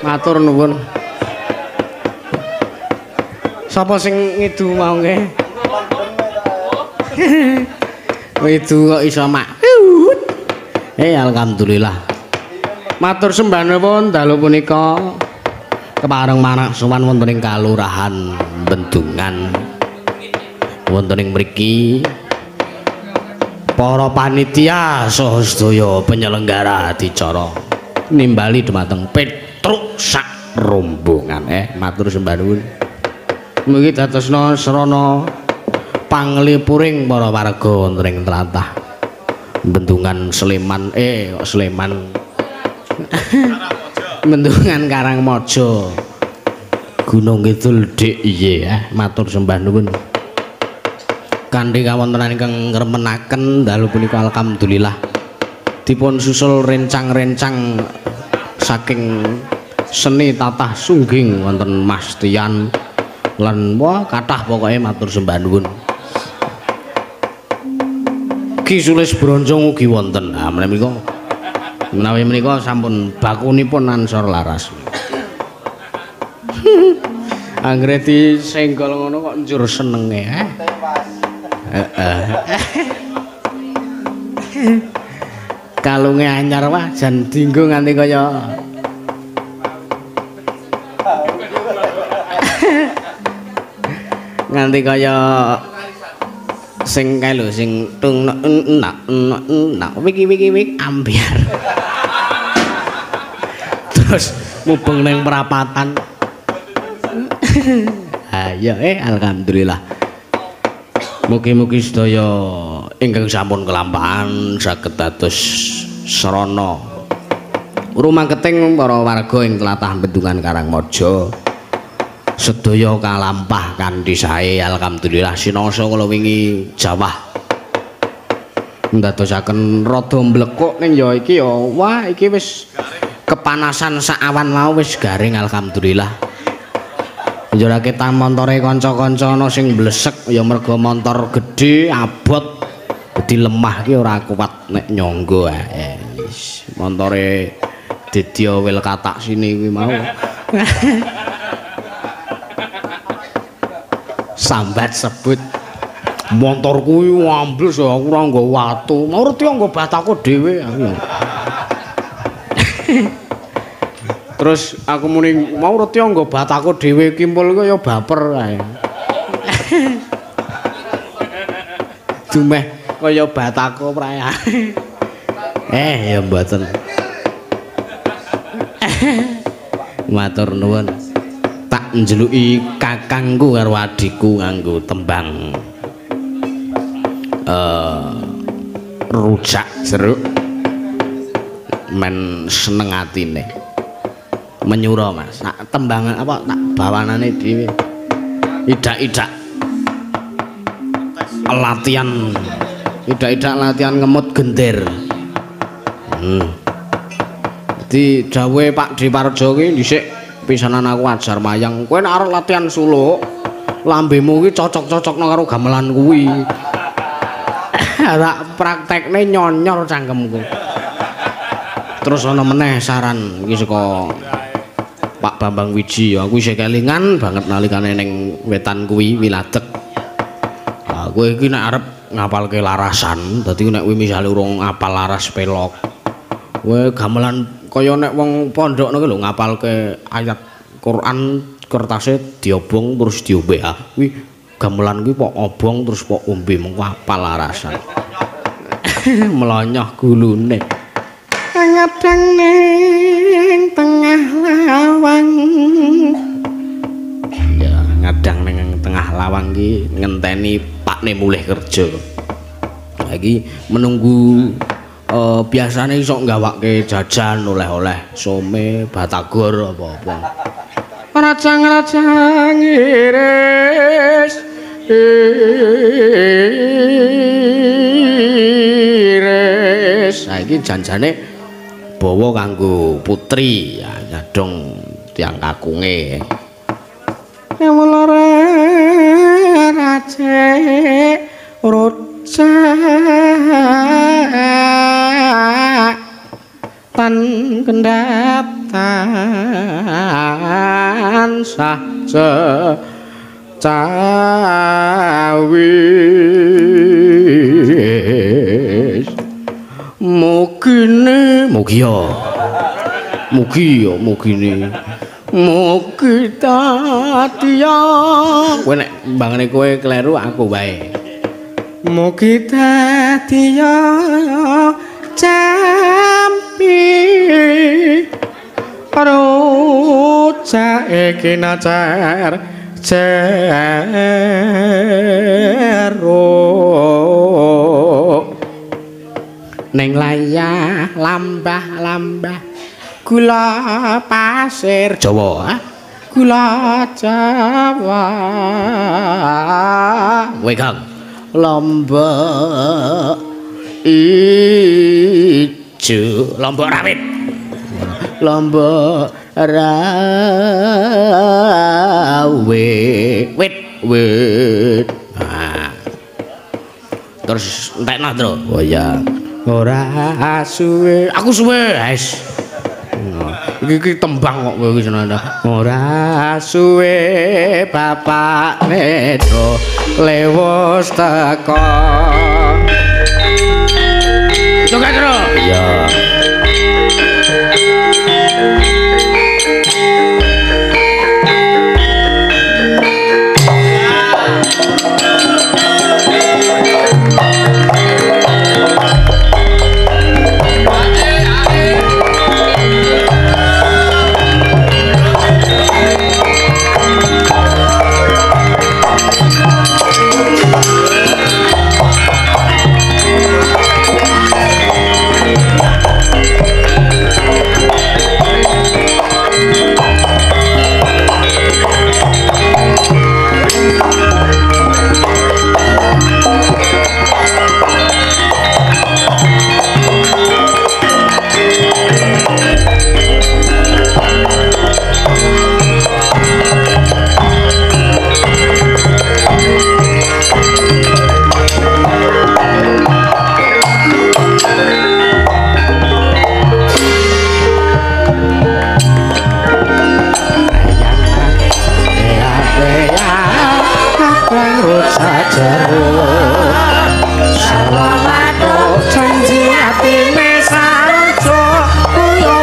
matur nuwun. Sapa sing ngidu mau nggih? Ngidu kok iso maut. Eh alhamdulillah. Matur sembah nuwun dalu punika kepareng manaksuwan wonten ing Kalurahan Bendungan. Wonten ing mriki para panitia saha sedaya penyelenggara acara nimbali dumateng pit truk sak rombongan eh matur sembah nuwun mriki dadosna srana panglipuring para warga wonten ing tlatah Bendungan Sleman eh kok Sleman Bendungan Karangmaja Gunung Kidul Dik iye eh matur sembah nuwun kanthi kawontenan ingkang ngremenaken dalu punika alhamdulillah dipun susul rencang-rencang saking seni tatah sungging wonten Mastian lan wah kathah pokoke matur sembah nuwun. Ki Sulis Bronjong ugi wonten. Ah menika menawi menika sampun bakunipun ansor laras. Anggere disenggol ngono kok njur senenge eh. Heeh. Kalunge anyar wah jan dinggo nganti kaya nganti kaya sing kae lho sing tung nak nak nak wiki wiki wiki ambyar terus mubeng ning perapatan ayo eh alhamdulillah mugi-mugi sedaya ingkang sampun kelampahan saged dados srana rumangketing para warga ing tlatah Bendungan Karangmaja sedaya kalampah kanthi sae alhamdulillah sinasa kala wingi jawah ndadosaken rada mblekuk ning ya iki ya wah iki wis kepanasan sak awan mau wis garing alhamdulillah njurake ta montore kanca-kanca ana sing blesek ya mergo montor gedhe abot dadi lemah ki ora kuat nek nyangga ae wis montore dedio wil katak sini kuwi mau sambat sebut motor kuwi ambles ya aku ora nggo watu ngerti nggo bataku dhewe aku Terus aku muni mau roti nggo bataku dhewe iki mulku ya baper ae. Dumeh kaya bataku prae. Eh ya mboten. Matur nuwun. Tak njeluki kakangku karo adikku nganggo tembang uh, rujak jeruk men seneng atine. Menyura Mas. Nak tembangan apa tak bawanane dhewe. Idak-idak latihan idak-idak latihan ngemut gender. Hmm. Di Jawa Pak Di Parjo ki dhisik pisanan aku ajar wayang. Kowe nek arep latihan suluk, lambemu ki cocok-cocokno karo gamelan kuwi. Ora praktekne nyonyor cangkemku. Terus ana meneh saran iki saka Pak Bambang Wiji ya, aku isih kelingan banget nalikane ning wetan kuwi Wiladeg. Ah kowe iki nek arep ngapalke larasan, dadi nek kowe misale urung apal laras pelok. Kowe gamelan kaya nek wong pondok niku lho ngapalke ayat Quran kertase diobong terus diombe. Kuwi gamelan kuwi pok obong terus pok ombe mengko apal arasan. Melonyoh gulune. Ngadang ning tengah lawang. Ya, ngadang ning tengah lawang ki ngenteni pakne mulih kerja. Lagi menunggu Uh, biasanya sok nggawake jajan oleh-oleh some batagor apa-apa rajang-rajang iris iris saiki janjane bawa kanggo putri ya nyadong tiang kakunge mula rajek rojak tan kendap tansah secawis mugine mugi ya mugi ya mugine mugi tatya kowe nek mbangane kowe kleru aku wae mugi tatya Jampi Roja Ekina Cer Ceruk Neng layah lambah-lambah Gula pasir Jawa Gula Jawa Wegang Lombok ijo lombok rawit lombok rawit wit wit nah. Terus entekno terus oh ya ora suwe aku suwe guys iki tembang kok kowe iki seneng ora suwe bapakne do lewos teko Joget terus. Iya. Janji hati mesra, yo yo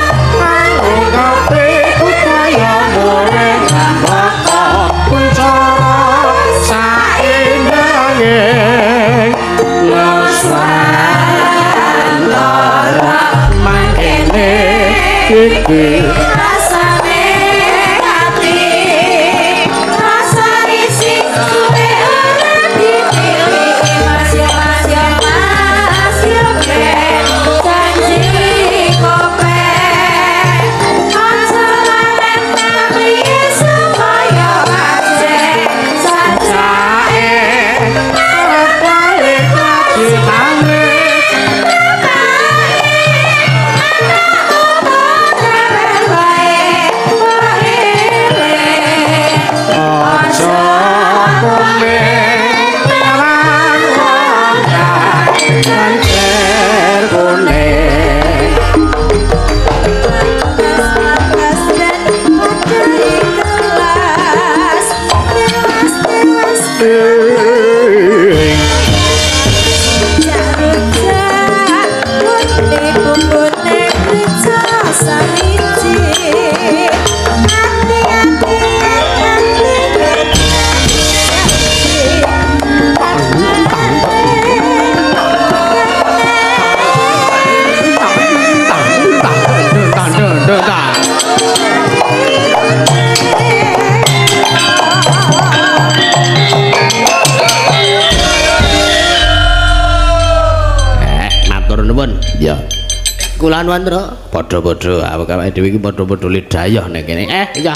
Kulanuan bro, bodoh-bodoh, apa kabar? Dewi ki bodoh-bodoh lidayah nek kene. Eh, iya.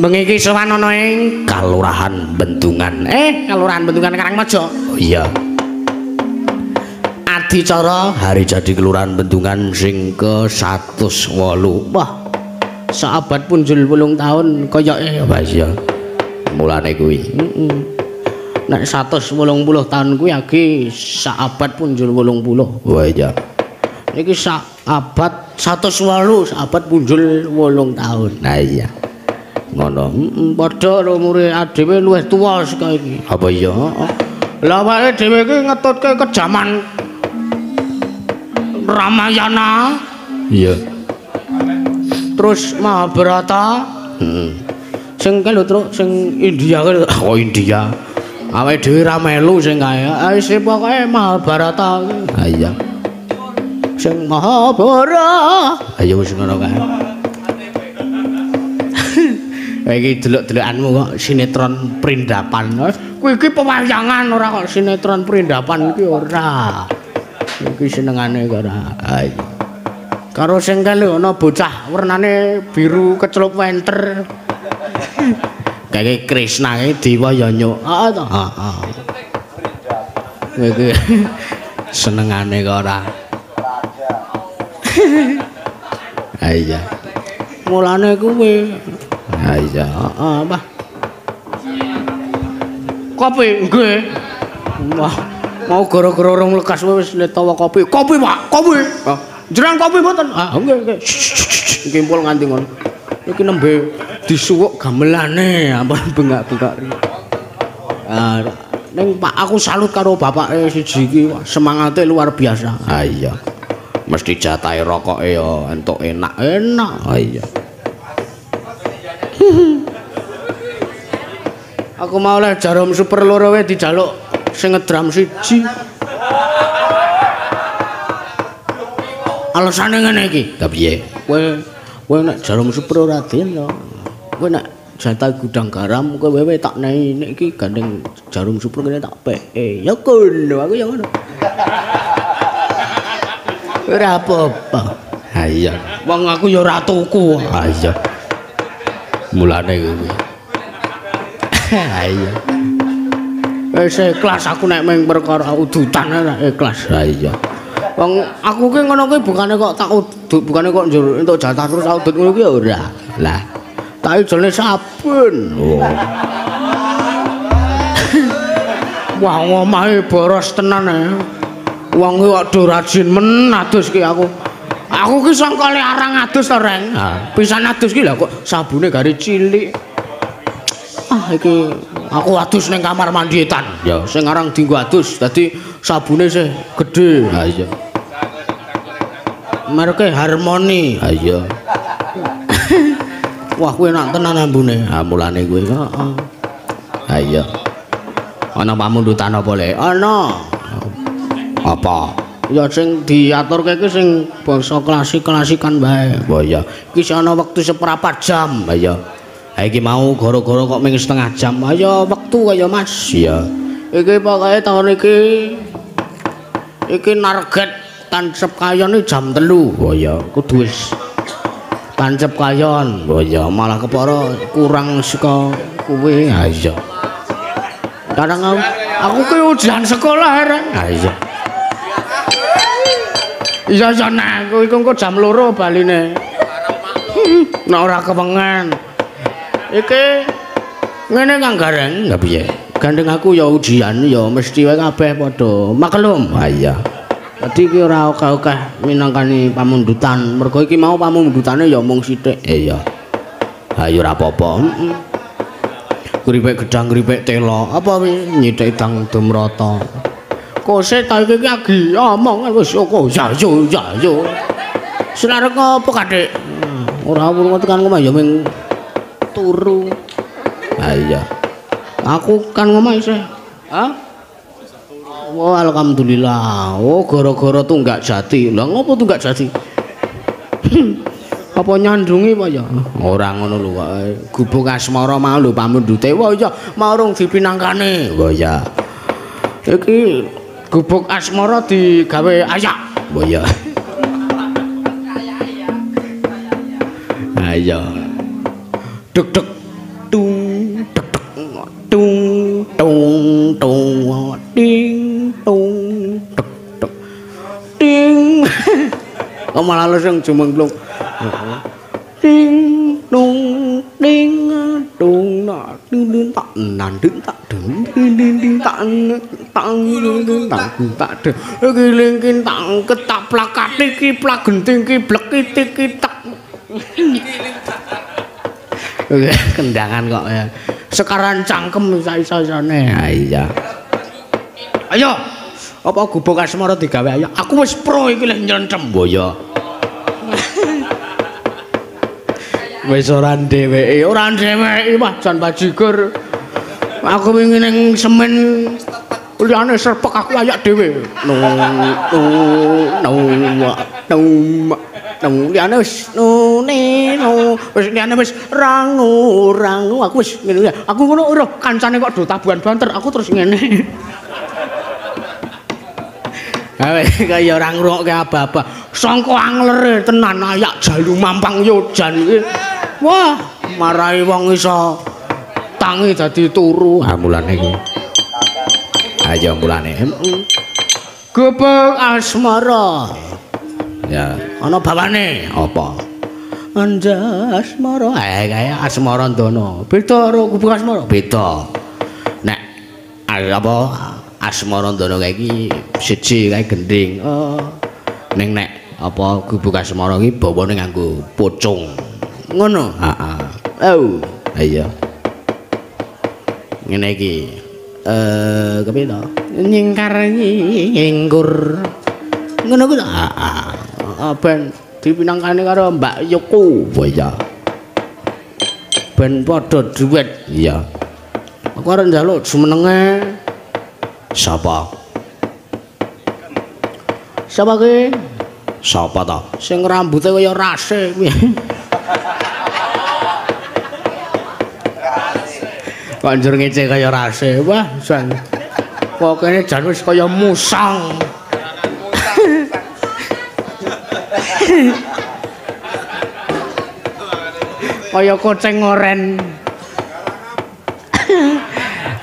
Mengiki sowan ana ing Kalurahan Bentungan. Eh, Kalurahan Bentungan Karangmaja. Oh iya. Adicara hari jadi Kelurahan Bentungan sing ke seratus wolu. Wah. Sahabat pun jul wolung taun koyoke Mbah iya. Mulane kuwi. Heeh. Nek seratus wolung puluh taun kuwi lagi sahabat pun jul wolung puluh. Wah iya. Niki sak abad seratus wolu, abad punjul wolung taun. Nah iya. Ngono. Heeh, padha umure dhewe luwih tuwa saka iki. Apa iya? Lah awake dhewe iki ngetutke kejaman Ramayana. Iya. Terus Mahabharata. Heeh. Sing kae lho, Truk, sing India kae. Oh, India. Awake dhewe ra melu sing kae. Wis pokoke Mahabharata. Ha iya. Sing Mahabharata. Ayo wis ngono kae. Iki delok-delokanmu kok sinetron Prindapan. Kuwi iki pewayangan ora kok sinetron Prindapan iki ora. Iki senengane kok ora. Ayo. Karo sing kene ana bocah warnane biru kecelup wenter. Kaya Krishna iki dewa ya nyuk. Heeh to. Heeh. Iki senengane kok ora. Ha iya. Mulane kuwi. Ha iya, heeh, Mbah. Kopi nggih. Wah, mau gara-gara urung lekas wis netawa kopi. Kopi, Pak, kopi. Njerang kopi mboten? Ah, nggih, nggih. Kimpul nganti ngono. Iki nembe disuwuk gamelane ampun bengak-bengak. Ah, ning Pak aku salut karo bapake siji iki, semangate luar biasa. Ha iya. Mesti jatahe rokoke ya entuk enak-enak. Ha iya. Aku mau oleh jarum super loro wae dijaluk sing ngedram siji. Alasane ngene iki. Lah piye? Kowe kowe nek jarum super ora den ya. Kowe nek jatah gudang garam kowe wae tak nehi nek iki gandeng jarum super kene tak peke. Ya kon, aku ya ngono. Ora apa-apa. Ha iya. Wong aku ya ora tuku. Ha iya. Mulane kuwi. Ha iya. Wis ikhlas aku nek mung perkara udutan ikhlas. Ha iya. Wong aku ki ngono kuwi bukane kok tak udut, bukane kok njur entuk jatah terus udut ngono kuwi ya ora. Lah, tak ijolne sabun. Oh. Wah, omahe boros tenan ae. Wong iki waduh rajin men adus ki aku. Aku ki sangka le arang adus to, Reng. Ha, pisan adus ki lha kok sabune gare cilik. Ah, iki aku adus ning kamar mandi etan. Ya, sing arang dienggo adus, dadi sabune sih gedhe. Ha iya. Merke harmoni. Ha iya. Wah, kuwi enak tenan ambune. Ha mulane kuwi kok. Ha iya. Ana pamundutan apa le? Ana. Apa? Ya sing diaturke iki sing basa klasik-klasikan wae. Wah ya. Iki ana wektu seprapat jam. Wah ya. Ha iki mau gara-gara kok mung setengah jam. Ayo wektu kaya Mas. Iya. Iki pokoke taun iki iki narget tancep kayon iki jam telu. Wah ya, kudu wis tancep kayon. Wah ya, malah kepara kurang saka kuwe. Ha iya. Kadang aku ki ujian sekolah, Rek. Ha iya. Iya ya nek kowe engko jam loro baline. Nek ora kewengan. Iki ngene Kang Gareng, lha piye? Gandeng aku ya ujian ya mesti wae kabeh padha maklum. Ha iya. Dadi iki ora akeh-akeh minangkani pamundutan. Mergo iki mau pamundutane ya mung sithik. Eh ya. Ha ya ora apa-apa. Heeh. Gripek gedang, gripek telo, apa nyithik tang dumrata. Kose ta iki lagi omong wis kok jayo jayo. Senarek opo Kadhik? Ora wurung tekan omah ya ming turu. Ha iya. Aku kan ngomah isih. Ha? Oh, alhamdulillah. Oh, Goro-goro tunggak jati. Lah ngopo tunggak jati? Apa nyandungi apa ya? Ora ngono lho wae. Gubuk asmara mau lho pamundhute. Wah iya, mau rung dipinangkane. Wah ya. Iki gubuk asmara digawe ayak. Wah ya. Ayo. Deg-deg tung deg-deg tung tung tung ding. Tung tek tek ting malah langsung jumenglung ting tung ting tung nak dindin tak nandin tak dindin tak tang dindin tak tak kelingkin tak ketap plakat iki plagenting iki blek iki tak kendangan kok ya sekaran cangkem isa-isane ha iya. Ayo, apa gubuk asmara digawe ayo. Aku wis pro iki leh nyentem. Mbah ya. Wis ora dheweke, ora dheweke mah jan bajigur. Aku wingi ning semen liyane serpek aku ayak dhewe. Nung liyane wis nune no. Wis liyane wis rangu rangu aku wis ngene. Aku ngono ora kancane kok do tabuhan banter, aku terus ngene. Awake kaya ora ngrokke apa-apa. Sangka anglere tenan ayak jalu mampang yo jan iki. Wah, marahi wong iso tangi dadi turu. Ha mulane iki. Ayo mulane. Gubuk asmara. Ya, ana bawane apa? Anja asmara. Eh kaya asmara ndono. Beda karo gubuk asmara. Beda. Nek apa asmara ndono kae iki siji kae gending. Oh. Ning nek apa gubuk asmara iki bawane nganggo pocong. Ngono. Heeh. Oh, iya. Ngene iki. Eh, kepiye to? Nyingkar nyingkur. Ngono kuwi. Heeh. Ben dipinangkane karo Mbak Yuku. Iya. Ben padha duwet. Iya. Aku arep njaluk jumenenge. Sapa? Sapa ki? Sapa ta? Sing rambute kaya rase kuwi. Kok njur ngece kaya rase. Wah, jan. Kok kene jan wis kaya musang. Kaya kucing oren.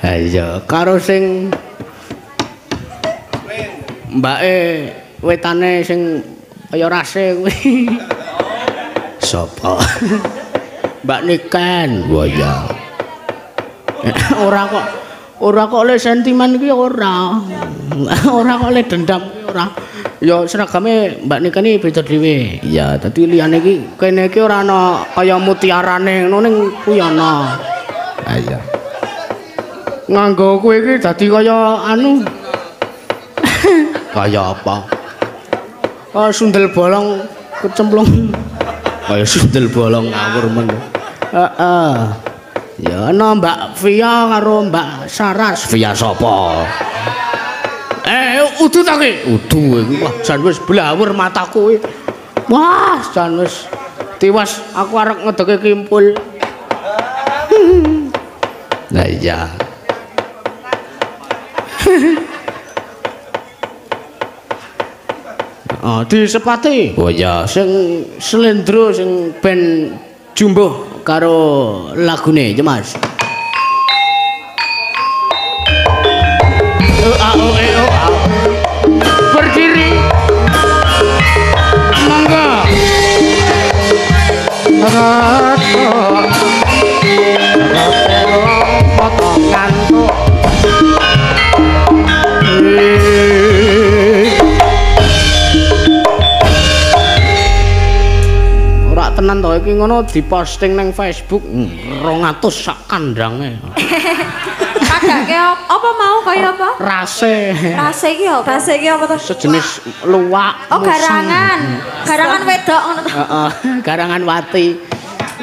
Ha iya, karo sing Mbake wetane sing kaya rase kuwi. Sapa? Mbak Niken. Wah ya. Ora kok ora kok le sentimen kuwi ora. Ora kok le dendam kuwi ora. Ya seragame Mbak Niken iki beda dhewe. Iya, dadi liyane iki kene iki ora ana kaya mutiarane ngono ning kuwi ana. Ha iya. Nganggo kowe iki dadi kaya anu kaya apa? Oh, sundel bolong kecemplung. Kaya sundel bolong ngawur men. Heeh. Ya ana Mbak Via karo Mbak Saras. Via sapa? Eh, udu ta ki? Udu iki. Wah, jan wis blawur mataku iki. Wah, jan wis tiwas aku arep ngedeke kimpul. Lah iya. Oh, disepati. Oh iya, sing slendro sing ben jumbuh karo lagune Mas. O a o e o a. Berdiri. Mangga. Rato. Rato potongan to. Tenan to iki ngono diposting nang Facebook rong atus sak kandange. Kakake apa mau kaya apa? Rase. Rase iki apa? Rase iki apa to? Sejenis luwak. Oh, garangan. Garangan wedok ngono to. Heeh, garangan wati.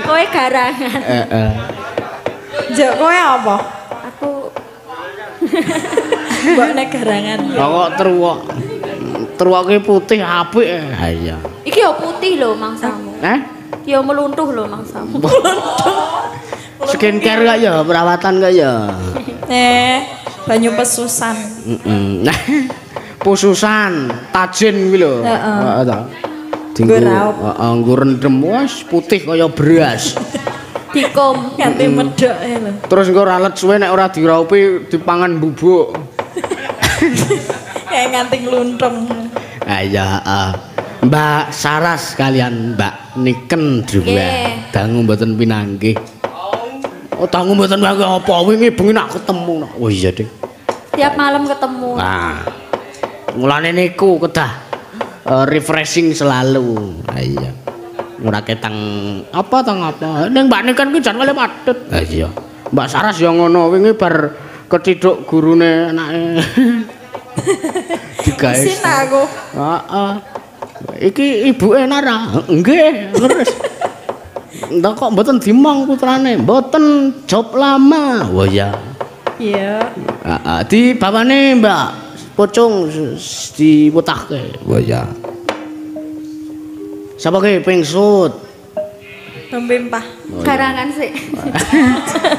Kowe garangan. Heeh. Njok kowe apa? Aku mbok nek garangan. Kok truwok. Truwoke putih apik. Ha iya. Iki yo putih lho mangsamu. Heh? Yo meluntuh lho mangsamu. Skincare kok ya, perawatan kok ya. Eh, banyu pesusan. Heeh. Pesusan, tajin kuwi lho. Heeh ta. Dinggo. Heeh, nggo rendem wis putih kaya beras. Dikom ganti medhoke lho. Terus engko ralet suwe nek ora diraupi dipangan bubuk. Kayak nganti luntung. Ha iya, Mbak Saras kalian Mbak Niken juga. Dangu mboten pinanggih. Oh, tanggung mboten wae apa wingi bengi nak ketemu. Oh iya, Dik. Tiap malam ketemu. Nah. Mulane niku kedah uh, refreshing selalu. Ha iya. Ora ketang apa tang apa. Ning Mbak Niken kuwi jan oleh padhet. Ha iya. Mbak Saras ya ngono wingi bar ketiduk gurune anake. Digawe. Isin aku. Heeh. Iki ibuke Nara. Nggih, terus. Ndak kok mboten dimong putrane, mboten job lama. Wah ya. Iya. Heeh, dibawani Mbak Pocong diputahke. Wah ya. Sapa ki pengsut? Tembe Pak. Garangan sik.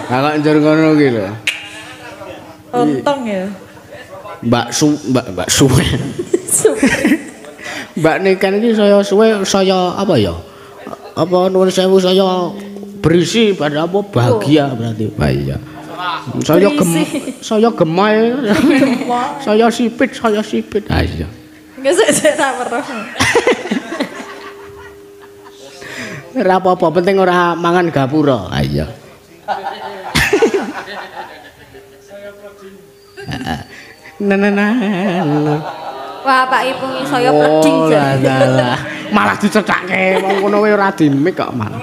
Ha kok njur ngono ki lho. Untung ya. Mbak Su, Mbak Mbak Suwe. Mbak Niken iki saya suwe saya apa ya? Apa nuwun sewu saya berisi pada apa bahagia berarti Pak ya. Saya gem saya gemai. Saya sipit, saya sipit. Ha iya. Enggak sik ra weruh. Ora apa-apa, penting ora mangan gapura. Ha iya. Nah, nah, nah, nah. Wah, Pak Ibu saya preding jalah. Malah dicethake wong ngono wae ora dimik kok malah.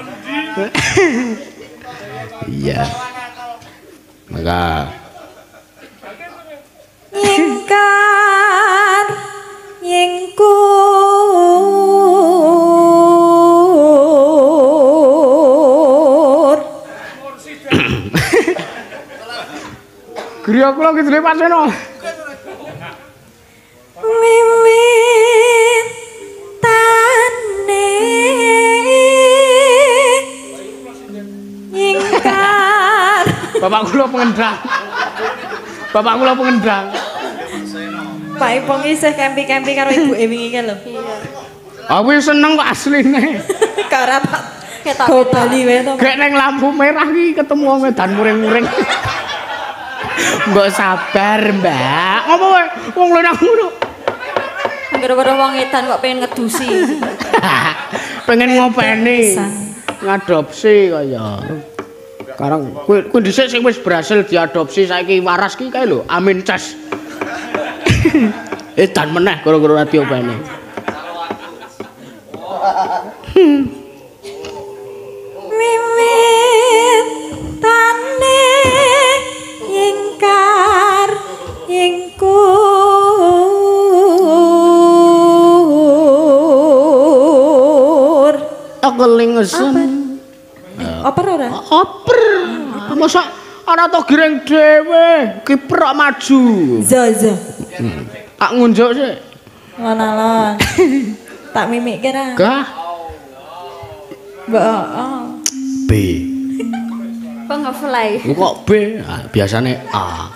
Iya. Maka nyingkar nyingku Griya kula ki dhewe paseno. Mimin tane nyingkar. Bapak kula pengendang. Bapak kula pengendang. Pak Ipong isih kempi-kempi karo ibuke wingi ki lho. Iya. Aku seneng kok asline. Karo Pak Ketok Bali wae to. Grek ning lampu merah ki ketemu wong edan muring-muring. Mbok sabar, Mbak. Ngopo kowe? Wong lanang ngono. Gara-gara wong edan kok pengen ngedusi. Pengen ngopeni. Ngadopsi kaya. Karang kuwi kuwi dhisik sing wis berhasil diadopsi saiki waras ki kae lho, amin cas. Edan meneh gara-gara ora diopeni. Mimin tane nyingkar nyingkur aku lingesun oper ora? Oper masa ana to giring dhewe kiprok maju zo zo tak ngunjuk sik lon-lon tak mimik kira gah mbok B kok ngefly kok B biasanya A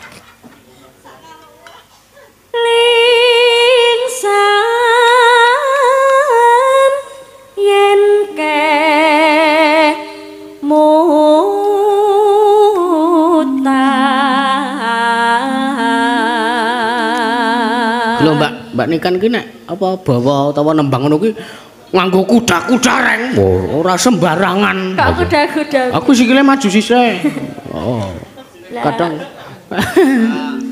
lingsan yen kemutan lho mbak mbak Niken ki nek apa bawa utawa nembang ngono ki nganggo kuda-kuda reng. Oh, ora sembarangan. Kok kuda-kuda. Aku sikile maju sisih. Oh. Kadang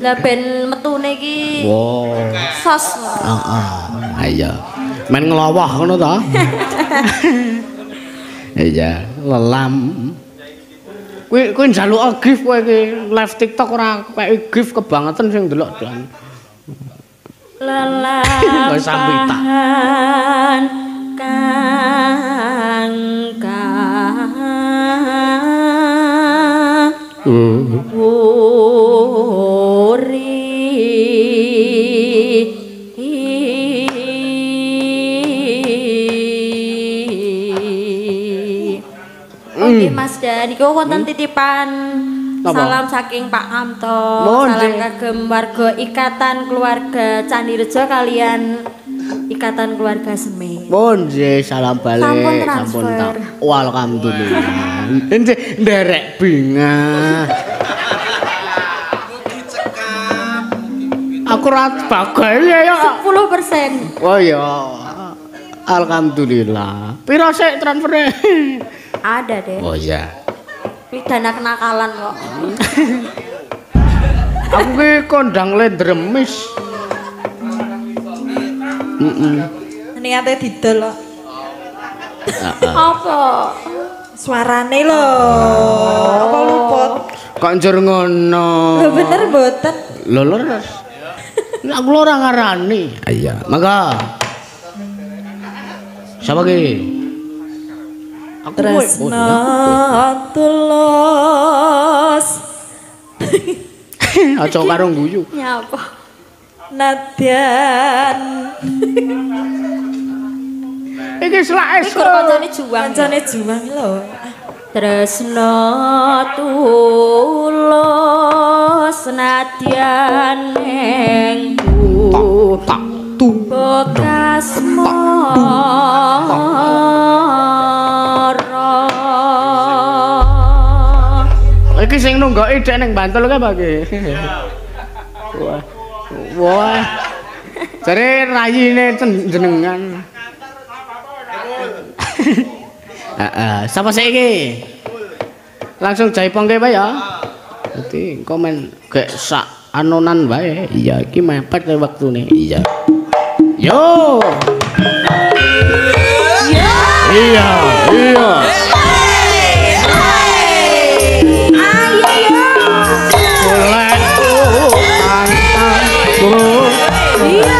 lah ben metune iki. Wo. Sos. Heeh. Ha iya. Men nglawah ngono ta? Iya, lelam. Kuwi kuwi njaluk gif kowe iki live TikTok ora kaya gif kebangetan sing delok doan. Lelam. Wis sambitan. Uri oke Masda, niku wonten titipan salam saking Pak Amto, salam kagem warga Ikatan Keluarga Candirejo kalian Ikatan Keluarga Semih. Pun nggih, salam balik. Sampun tak. Alhamdulillah. Nggih, nderek bingah. Aku rat bagai ya sepuluh persen. Oh ya. Alhamdulillah. Piro sik transfere? Ada deh. Oh ya. Pidana kenakalan kok. Aku ki kondang le dremis. Heeh. Niate didol kok. Apa? Suarane lho. Apa luput? Kok njur ngono. Lho bener mboten. Lho leres. Lah aku ora ngarani. Iya. Mangga. Sapa ki? Aku tresno tulus. Aja karo guyu. Nyapa? Nadyan. Iki slak esuk. Iki kancane juang. Kancane juang lho. Tresno tulus nadyan ing tu bekasmu ora iki sing nunggoki dhek ning Bantul ke apa ki wah wah jare rayine jenengan heeh sapa saiki langsung jaipongke wae ya nanti komen gek sak anonan wae iya iki mepet wektune iya yo iya iya ayo bolehku antarku iya.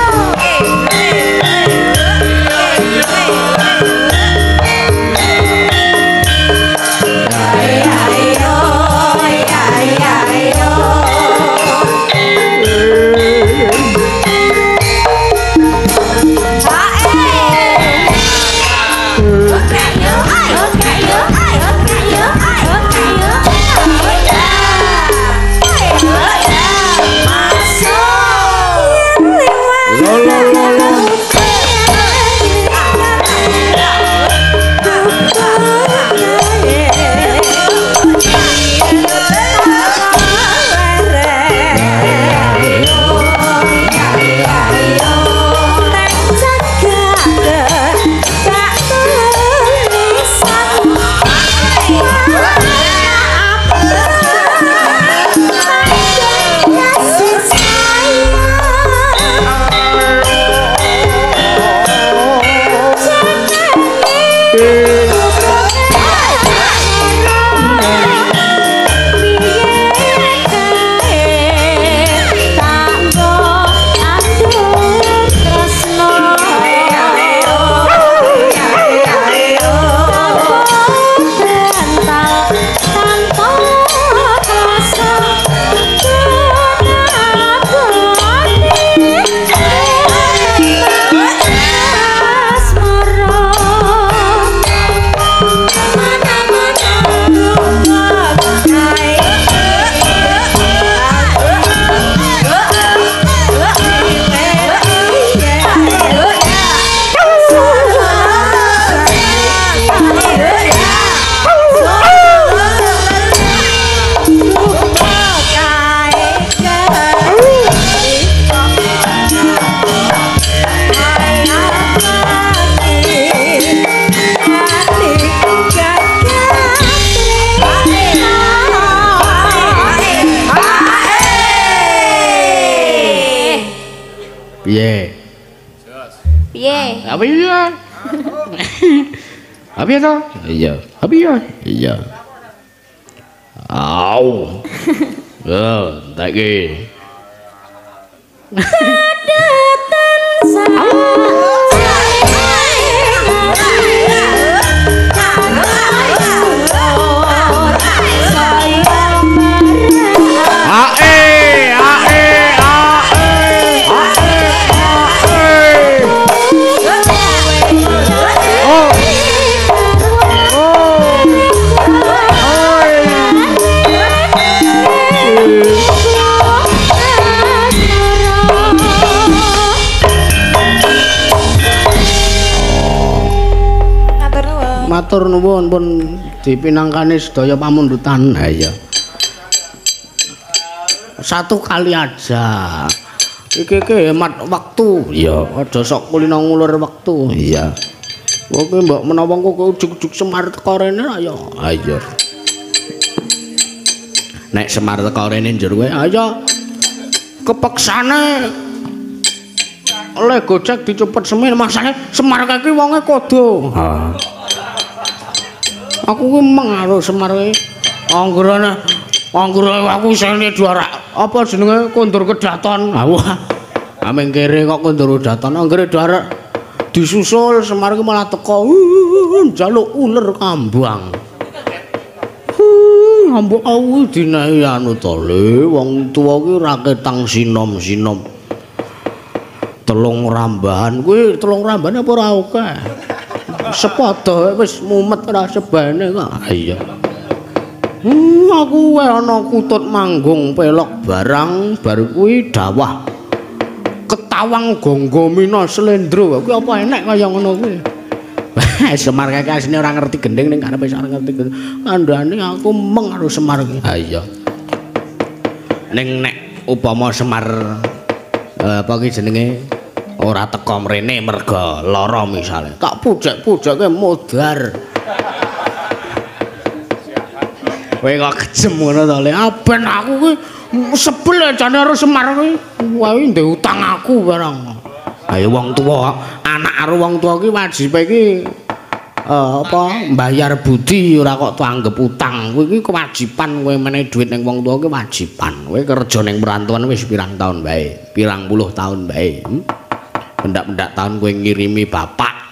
Piye? Piye? Apa iya? Apa ya? Iya. Apa ya? Iya. Au. Oh, lagi. Datang sana. Matur nuwun pun dipinangkani sedaya pamundutan. Ya satu kali aja iki iki hemat waktu. Ya aja sok kulino ngulur waktu. Iya kowe mbok menawa kowe ujug-ujug Semar teko rene ya. Ayo nek Semar teko rene njur kowe ayo kepeksane oleh gocek dicupet semir masane Semar kaki wonge kodo. Ha aku memang harus Semar iki anggerane anggerane aku isine juara apa jenenge kondur kedaton. Wah ameng kere kok kondur kedaton anggere juara disusul Semar iki malah teko njaluk uler kambang. Ambok aku dinae anu to le wong tuwa ki ra ketang sinom-sinom telung rambahan kuwi telung rambahan apa ora akeh sepadha wis mumet ora sebane kok. Iya hmm, aku ana kutut manggung pelok barang bar kuwi dawah ketawang gonggomina slendro kuwi apa enek kaya ngono kuwi. Semar kake asline ora ngerti gendeng ning karepe sak ngerti kandhane aku meng karo Semar iki. Ha iya ning nek upama Semar apa ki jenenge ora teko mrene mergo lara misale tak pujek-pujeke modar. Kowe kok kejem ngono to le aben aku ki sebel jane karo Semar kuwi wae ndek utang aku barang. Ayo wong tuwa anak karo wong tuwa ki wajibe ki uh, apa mbayar budi ora kok tanggep utang kuwi ki kewajiban. Kowe meneh dhuwit ning wong tuwa ki wajiban. Kowe kerja ning perantauan wis pirang taun bae pirang puluh taun bae. Hmm? Pendak-pendak tahun kowe ngirimi bapak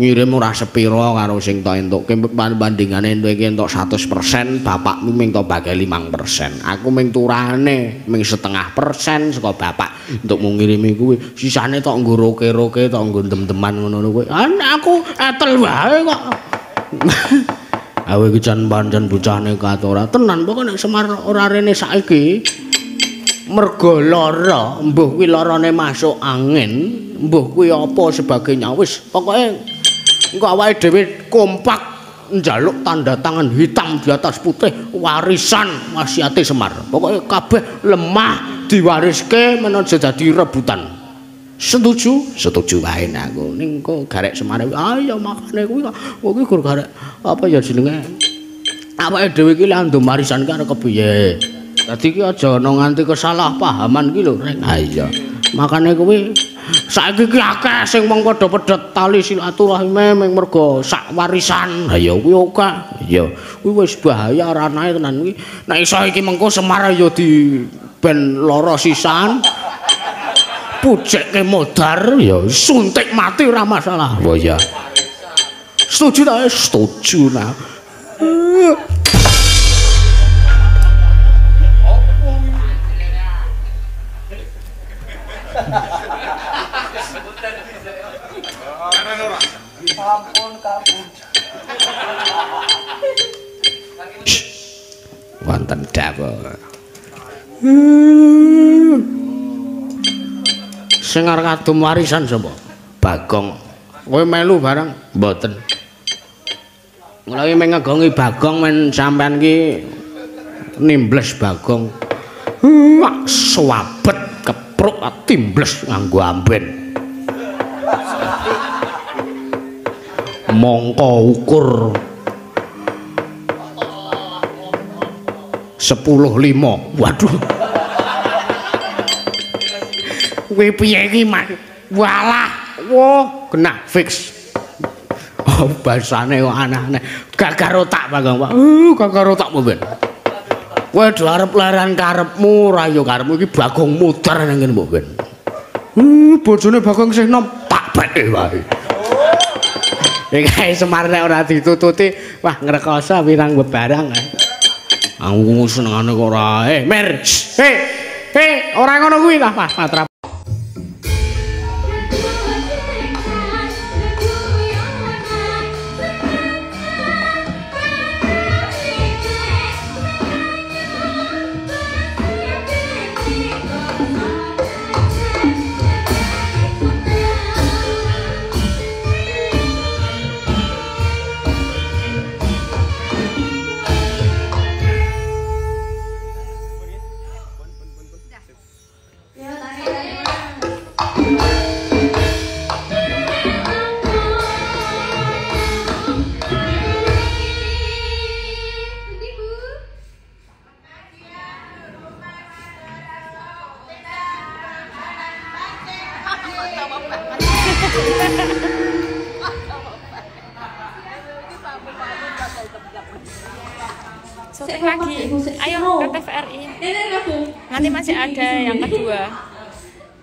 ngirim ora sepira karo sing tok entuke bandingane entuk iki entuk seratus persen bapakmu mung tok bakal lima persen aku mung turane mung setengah persen saka bapak entukmu ngirimi kuwi sisane tok nggo roke-roke tok nggo dem-deman ngono kuwi aku etel wae kok. Awe iki jan pancen bocahne katora tenan pokoke nek Semar ora rene saiki mergo lara mbuh kuwi larane masuk angin mbuh kuwi apa sebagainya wis pokoke engko awake dhewe kompak njaluk tanda tangan hitam di atas putih warisan wasiate Semar pokoke kabeh lemah diwariske menawa dadi rebutan. Setuju setuju wae aku ning kok garek Semar ayo makane kuwi kuwi gur garek apa ya jenenge awake dhewe iki lha ndo warisan karo kepiye. Dadi ki aja ana nganti kesalahpahaman ki lho rek. Ha iya. Makane kuwi saiki ki akeh sing wong padha-padha tali silaturahime mung mergo sak warisan. Ha iya kuwi akeh. Iya. Kuwi wis bahaya ranae tenan kuwi. Nek iso iki mengko Semar ya di ben lara sisan. Pujekke modar ya suntik mati ora masalah. Oh iya. Setuju ta? Setuju nah. Wonten dawuh sing arep kadum warisan sapa Bagong kowe melu bareng mboten kula iki meng ngegongi Bagong men sampean iki nimbles Bagong wak swabet kepruk timbles nganggo amben. Mongko ukur sepuluh lima. Waduh. Kuwi piye iki, Mas? Walah, wah, genah fix. bahasane kok aneh-aneh. Gak karo tak Bagong, Pak. Uh, gak karo tak mben. Kowe dilarep laran karepmu, ora ya karepmu iki Bagong muter nang kene mben. Uh, bojone Bagong sih nom tak bae wae. Iki Semar nek ora ditututi, wah ngrekoso wirang bebarang. Aku senengane kok ora. Eh, Mer. Eh, eh, ora ngono kuwi lah, Mas Patra.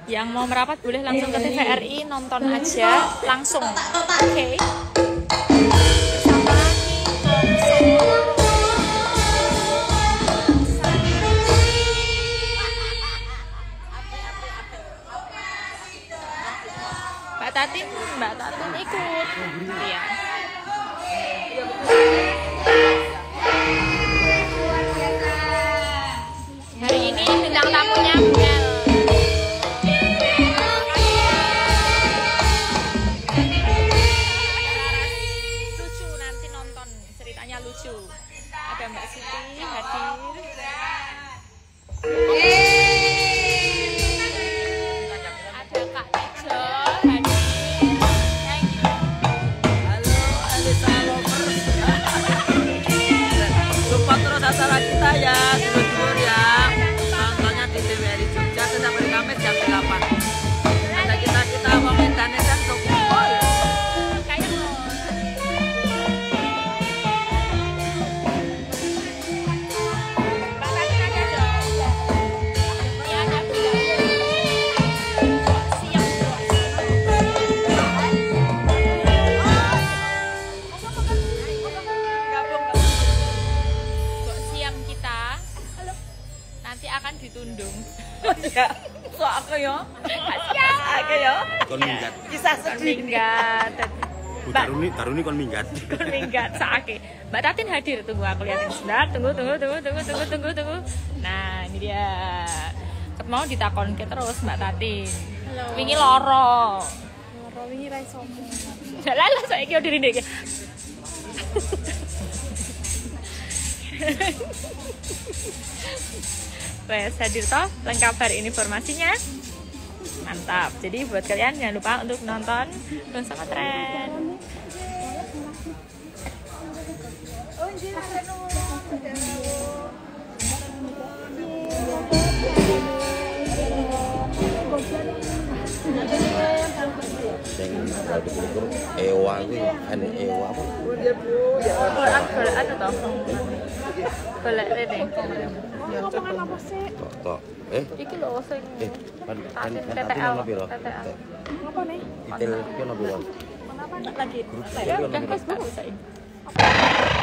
Yang mau merapat boleh langsung ke T V R I, nonton aja langsung. Oke. Okay. Mbak Tatin, Mbak Tatin ikut. Iya. Hari ini bintang tamunya Taruni kon minggat. Kon minggat saake. Mbak Tatin hadir, tunggu aku liatin sebentar. Tunggu, tunggu, tunggu, tunggu, tunggu, tunggu, tunggu. Nah, ini dia. Ket mau ditakonke terus Mbak Tatin. Halo. Wingi loro. Loro wingi ra iso. Dalah lah saiki yo dirine iki. Wes hadir toh, lengkap hari ini informasinya. Mantap. Jadi buat kalian jangan lupa untuk nonton Don Sama Tren. Ewa itu ane ewa apa? Golak golak atau golak ini? Ngomongan apa sih? Tok eh? Iki lo sing T T A apa nih? Itel apa nih? Lagi Facebook saya.